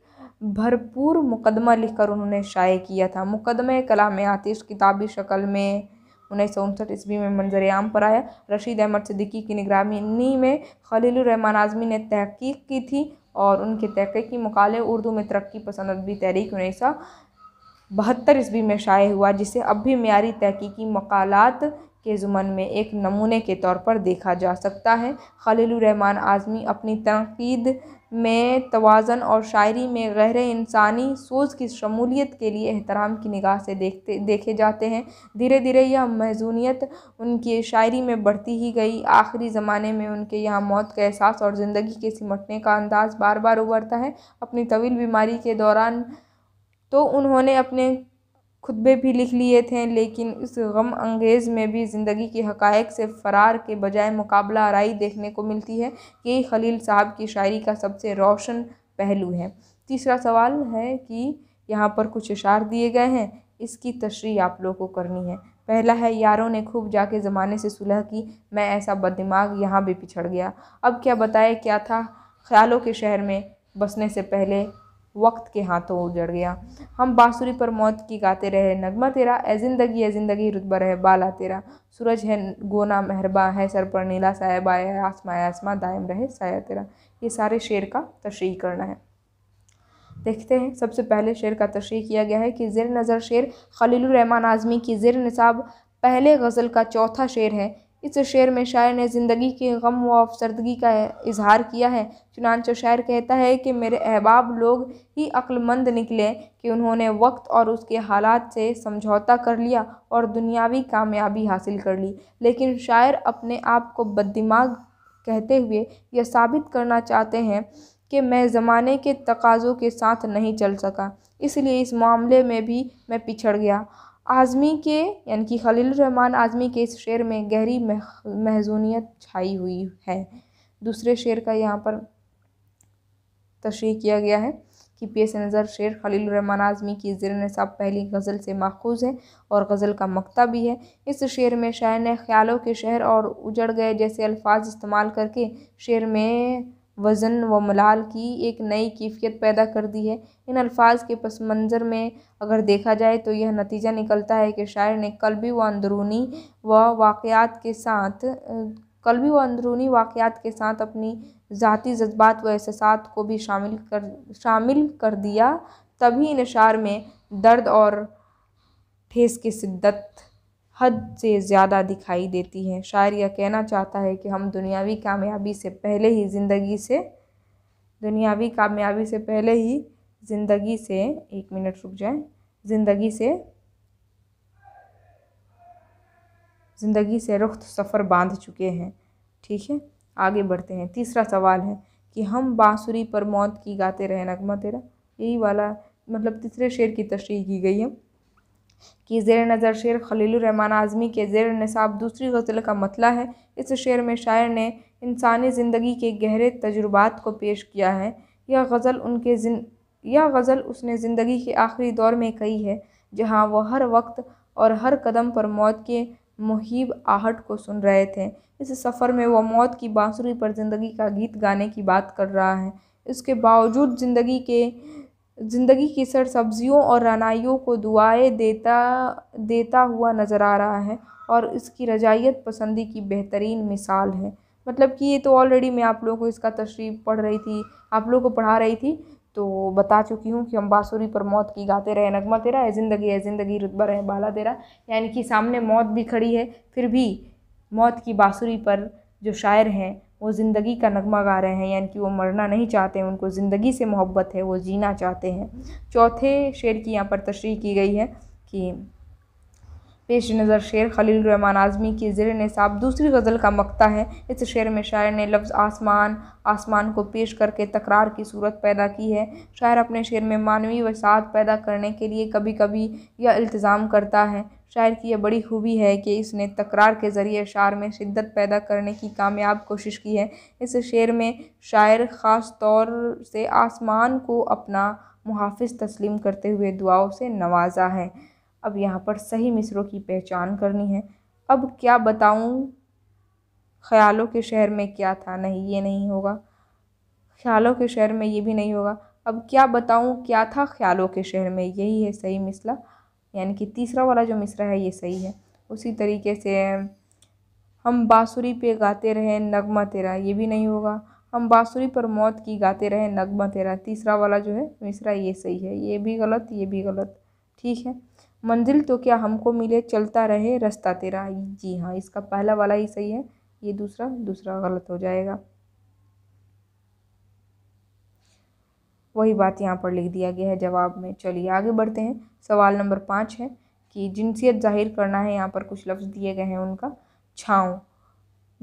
भरपूर मुकदमा लिखकर उन्होंने शाये किया था। मुकदमे कलाम आतिश किताबी शक्ल में उन्नीस सौ उनसठ ईस्वी में मंजर आम पर आया। रशीद अहमद सिद्दीकी की निगरानी में खलीलुर रहमान आज़मी ने तहकीक की थी और उनके तहकीकी मुकाले उर्दू में तरक्की पसंद अदबी तहरीक उन्नीस सौ बहत्तर ईस्वी में शाये हुआ, जिसे अब भी म्यारी तहकीकी मकालात के ज़ुमन में एक नमूने के तौर पर देखा जा सकता है। खलीलुर रहमान आज़मी अपनी तनकीद में तवाज़न और शायरी में गहरे इंसानी सोच की शमूलियत के लिए एहतराम की निगाह से देखते देखे जाते हैं। धीरे धीरे यह महजूनियत उनकी शायरी में बढ़ती ही गई। आखिरी ज़माने में उनके यहाँ मौत का एहसास और ज़िंदगी के सिमटने का अंदाज़ बार बार उभरता है। अपनी तवील बीमारी के दौरान तो उन्होंने अपने खुतबे भी लिख लिए थे, लेकिन इस गम अंगेज़ में भी ज़िंदगी के हक़ायक़ से फ़रार के बजाय मुकाबला आराई देखने को मिलती है। यही खलील साहब की शायरी का सबसे रोशन पहलू है। तीसरा सवाल है कि यहाँ पर कुछ इशार दिए गए हैं, इसकी तशरीह आप लोगों को करनी है। पहला है, यारों ने खूब जाके ज़माने से सुलह की, मैं ऐसा बददिमाग यहाँ भी पिछड़ गया। अब क्या बताए क्या था, ख्यालों के शहर में बसने से पहले वक्त के हाथों उजड़ गया। हम बांसुरी पर मौत की गाते रहे नगमा तेरा, ए ज़िंदगी ए ज़िंदगी रुतबा रहे बाला तेरा। सूरज है गोना मेहरबा है, सर पर नीला सायबा है, आसमां आसमां दायम रहे साया तेरा। ये सारे शेर का तशरीह करना है। देखते हैं, सबसे पहले शेर का तशरीह किया गया है कि ज़ेर नज़र शेर खलीलुर रहमान आज़मी की ज़ेर निसाब पहले गज़ल का चौथा शेर है। इस शेर में शायर ने ज़िंदगी के गम व अफसरदगी का इजहार किया है। चुनांचे शायर कहता है कि मेरे अहबाब लोग ही अक्लमंद निकले कि उन्होंने वक्त और उसके हालात से समझौता कर लिया और दुनियावी कामयाबी हासिल कर ली, लेकिन शायर अपने आप को बददिमाग कहते हुए यह साबित करना चाहते हैं कि मैं ज़माने के तकाज़ों के साथ नहीं चल सका, इसलिए इस मामले में भी मैं पिछड़ गया। आज़मी के यानी कि खलीलुर रहमान आज़मी के इस शेर में गहरी महजूनियत छाई हुई है। दूसरे शेर का यहाँ पर तशरीह किया गया है कि पेश नज़र शेर खलीलुर रहमान आज़मी की ज़ेर निसाब पहली गज़ल से माखूज़ है और गज़ल का मक्ता भी है। इस शेर में शायर ने ख्यालों के शहर और उजड़ गए जैसे अल्फाज इस्तेमाल करके शेर में वज़न व मलाल की एक नई कैफियत पैदा कर दी है। इन अल्फाज के पस मंज़र में अगर देखा जाए तो यह नतीजा निकलता है कि शायर ने कल्बी व अंदरूनी व वाक़यात के साथ कल्बी व अंदरूनी वाक़यात के साथ अपनी ज़ाती जज्बात व एहसासात को भी शामिल कर शामिल कर दिया। तभी इन अशार में दर्द और ठेस की शिद्दत हद से ज़्यादा दिखाई देती है। शायर यह कहना चाहता है कि हम दुनियावी कामयाबी से पहले ही ज़िंदगी से दुनियावी कामयाबी से पहले ही ज़िंदगी से एक मिनट रुक जाए ज़िंदगी से ज़िंदगी से रुख्त सफ़र बांध चुके हैं। ठीक है, आगे बढ़ते हैं। तीसरा सवाल है कि हम बांसुरी पर मौत की गाते रहे नगमा तेरा, यही वाला मतलब तीसरे शेर की तशरीह की गई है कि ज़ेर नज़र शेर खलीलुर रहमान आज़मी के ज़ेर निसाब दूसरी गज़ल का मतला है। इस शेर में शायर ने इंसानी ज़िंदगी के गहरे तजुर्बात को पेश किया है। यह गज़ल उनके यह गज़ल उसने ज़िंदगी के आखिरी दौर में कही है, जहां वह हर वक्त और हर कदम पर मौत के मुहीब आहट को सुन रहे थे। इस सफ़र में वह मौत की बांसुरी पर ज़िंदगी का गीत गाने की बात कर रहा है। इसके बावजूद ज़िंदगी के ज़िंदगी की सरसब्जियों और रानाइयों को दुआएं देता देता हुआ नज़र आ रहा है और इसकी रजायत पसंदी की बेहतरीन मिसाल है। मतलब कि ये तो ऑलरेडी मैं आप लोगों को इसका तशरीह पढ़ रही थी आप लोगों को पढ़ा रही थी तो बता चुकी हूँ कि हम बांसुरी पर मौत की गाते रहे नगमा तेरा, ए ज़िंदगी ए ज़िंदगी रुतबा रहे बाला तेरा। यानी कि सामने मौत भी खड़ी है, फिर भी मौत की बांसुरी पर जो शायर हैं वो ज़िंदगी का नगमा गा रहे हैं, यानी कि वो मरना नहीं चाहते हैं, उनको ज़िंदगी से मोहब्बत है, वो जीना चाहते हैं। चौथे शेर की यहाँ पर तशरीह की गई है कि पेश नज़र शेर खलीलुर रहमान आज़मी की ज़ेर निसाब दूसरी गज़ल का मक्ता है। इस शेर में शायर ने लफ्ज़ आसमान आसमान को पेश करके तकरार की सूरत पैदा की है। शायर अपने शेर में मानवी वसात पैदा करने के लिए कभी कभी यह इल्तिज़ाम करता है। शायर की यह बड़ी खूबी है कि इसने तकरार के ज़रिए अशार में शिद्दत पैदा करने की कामयाब कोशिश की है। इस शेर में शायर ख़ास तौर से आसमान को अपना मुहाफ़िज़ तस्लीम करते हुए दुआओं से नवाजा है। अब यहाँ पर सही मिसरों की पहचान करनी है। अब क्या बताऊँ ख्यालों के शहर में क्या था, नहीं ये नहीं होगा। ख्यालों के शहर में ये भी नहीं होगा। अब क्या बताऊँ क्या था ख्यालों के शहर में, यही है सही मिसरा, यानी कि तीसरा वाला जो मिसरा है ये सही है। उसी तरीके से हम बाँसुरी पे गाते रहे नगमा तेरा, ये भी नहीं होगा। हम बाँसुरी पर मौत की गाते रहे नगमा तेरा, तीसरा वाला जो है मिसरा ये सही है। ये भी गलत, ये भी गलत, ठीक है। मंजिल तो क्या हमको मिले चलता रहे रास्ता तेरा, जी हाँ इसका पहला वाला ही सही है, ये दूसरा दूसरा गलत हो जाएगा। वही बात यहाँ पर लिख दिया गया है जवाब में। चलिए आगे बढ़ते हैं। सवाल नंबर पाँच है कि जिनसियत जाहिर करना है। यहाँ पर कुछ लफ्ज़ दिए गए हैं उनका। छाँव,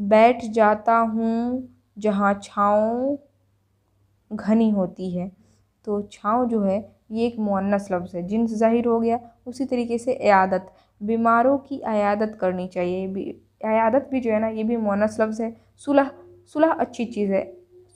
बैठ जाता हूँ जहाँ छाँव घनी होती है, तो छाँव जो है ये एक मुअन्नस लफ्ज़ है, जिन्स जाहिर हो गया। उसी तरीके से इयादत, बीमारों की इयादत करनी चाहिए, इयादत भी जो है ना ये भी मुअन्नस लफ्ज़ है। सुलह, सुलह अच्छी चीज़ है,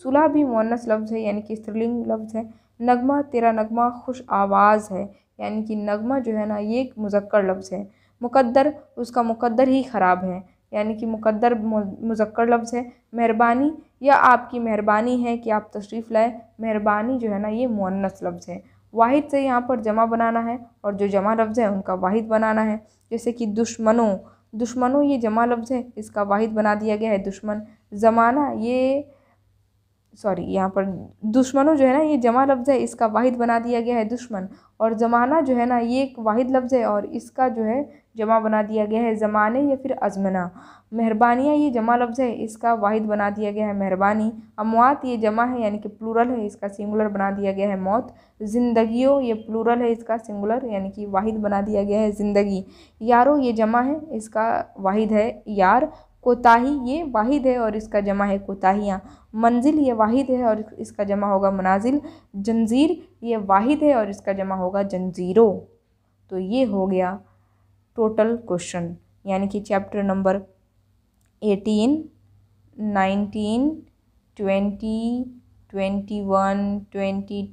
सुलह भी मुअन्नस लफ्ज़ है यानी कि स्त्रीलिंग लफ्ज़ है। नगमा तेरा, नगमा खुश आवाज़ है, यानी कि नगमा जो है ना ये एक मुज़क्कर लफ्ज़ है। मुकद्दर, उसका मुकद्दर ही ख़राब है, यानी कि मुकद्दर मुज़क्कर लफ्ज़ है। मेहरबानी, या आपकी मेहरबानी है कि आप तशरीफ़ लाए, मेहरबानी जो है ना ये मुअन्नस लफ्ज़ है। वाहिद से यहाँ पर जमा बनाना है और जो जमा लफ्ज़ है उनका वाहिद बनाना है। जैसे कि दुश्मनों, दुश्मनों ये जमा लफ्ज़ है, इसका वाहिद बना दिया गया है दुश्मन। ज़माना ये, सॉरी यहाँ पर दुश्मनों जो है ना ये जमा लफ्ज़ है, इसका वाहिद बना दिया गया है दुश्मन। और ज़माना जो है ना ये एक वाहिद लफ्ज़ है और इसका जो है जमा बना दिया गया है ज़माने या फिर अजमना। मेहरबानियाँ ये जमा लफ्ज़ है, इसका वाहिद बना दिया गया है मेहरबानी। अमवात ये जमा है यानी कि प्लूरल है, इसका सिंगुलर बना दिया गया है मौत। ज़िंदगियों ये प्लूरल है, इसका सिंगुलर यानी कि वाहिद बना दिया गया है ज़िंदगी। यारों ये जमा है, इसका वाहिद है यार। कोताही ये वाहिद है और इसका जमा है कोताहियाँ। मंजिल ये वाहिद है और इसका जमा होगा मनाजिल। जंजीर ये वाहिद है और इसका जमा होगा जंजीरों। तो ये हो गया टोटल क्वेश्चन, यानी कि चैप्टर नंबर अठारह, उन्नीस, बीस, इक्कीस, बाईस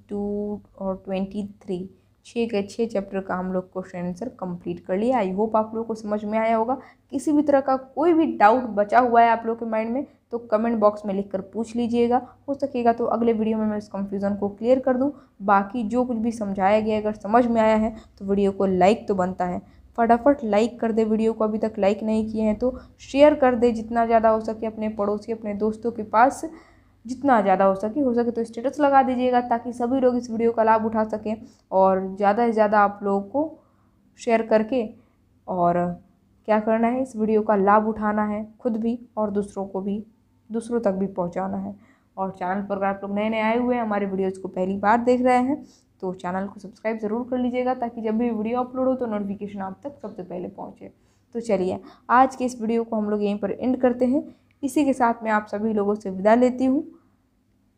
और तेईस छः के छः चैप्टर का हम लोग क्वेश्चन आंसर कंप्लीट कर लिया। आई होप आप लोग को समझ में आया होगा। किसी भी तरह का कोई भी डाउट बचा हुआ है आप लोग के माइंड में तो कमेंट बॉक्स में लिखकर पूछ लीजिएगा। हो सकेगा तो अगले वीडियो में मैं इस कंफ्यूजन को क्लियर कर दूं। बाकी जो कुछ भी समझाया गया अगर समझ में आया है तो वीडियो को लाइक तो बनता है, फटाफट लाइक कर दे। वीडियो को अभी तक लाइक नहीं किए हैं तो शेयर कर दे जितना ज़्यादा हो सके, अपने पड़ोसी अपने दोस्तों के पास जितना ज़्यादा हो सके। हो सके तो स्टेटस लगा दीजिएगा ताकि सभी लोग इस वीडियो का लाभ उठा सकें और ज़्यादा से ज़्यादा आप लोगों को शेयर करके और क्या करना है, इस वीडियो का लाभ उठाना है खुद भी और दूसरों को भी, दूसरों तक भी पहुंचाना है। और चैनल पर अगर आप लोग नए नए आए हुए हैं, हमारे वीडियोज़ को पहली बार देख रहे हैं तो चैनल को सब्सक्राइब ज़रूर कर लीजिएगा ताकि जब भी वीडियो अपलोड हो तो नोटिफिकेशन आप तक सबसे पहले पहुँचे। तो चलिए आज के इस वीडियो को हम लोग यहीं पर एंड करते हैं। इसी के साथ मैं आप सभी लोगों से विदा लेती हूँ।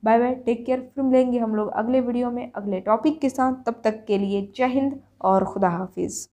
Bye bye, take care. फिर मिलेंगे हम लोग अगले वीडियो में अगले टॉपिक के साथ। तब तक के लिए जय हिंद और खुदा हाफिज़।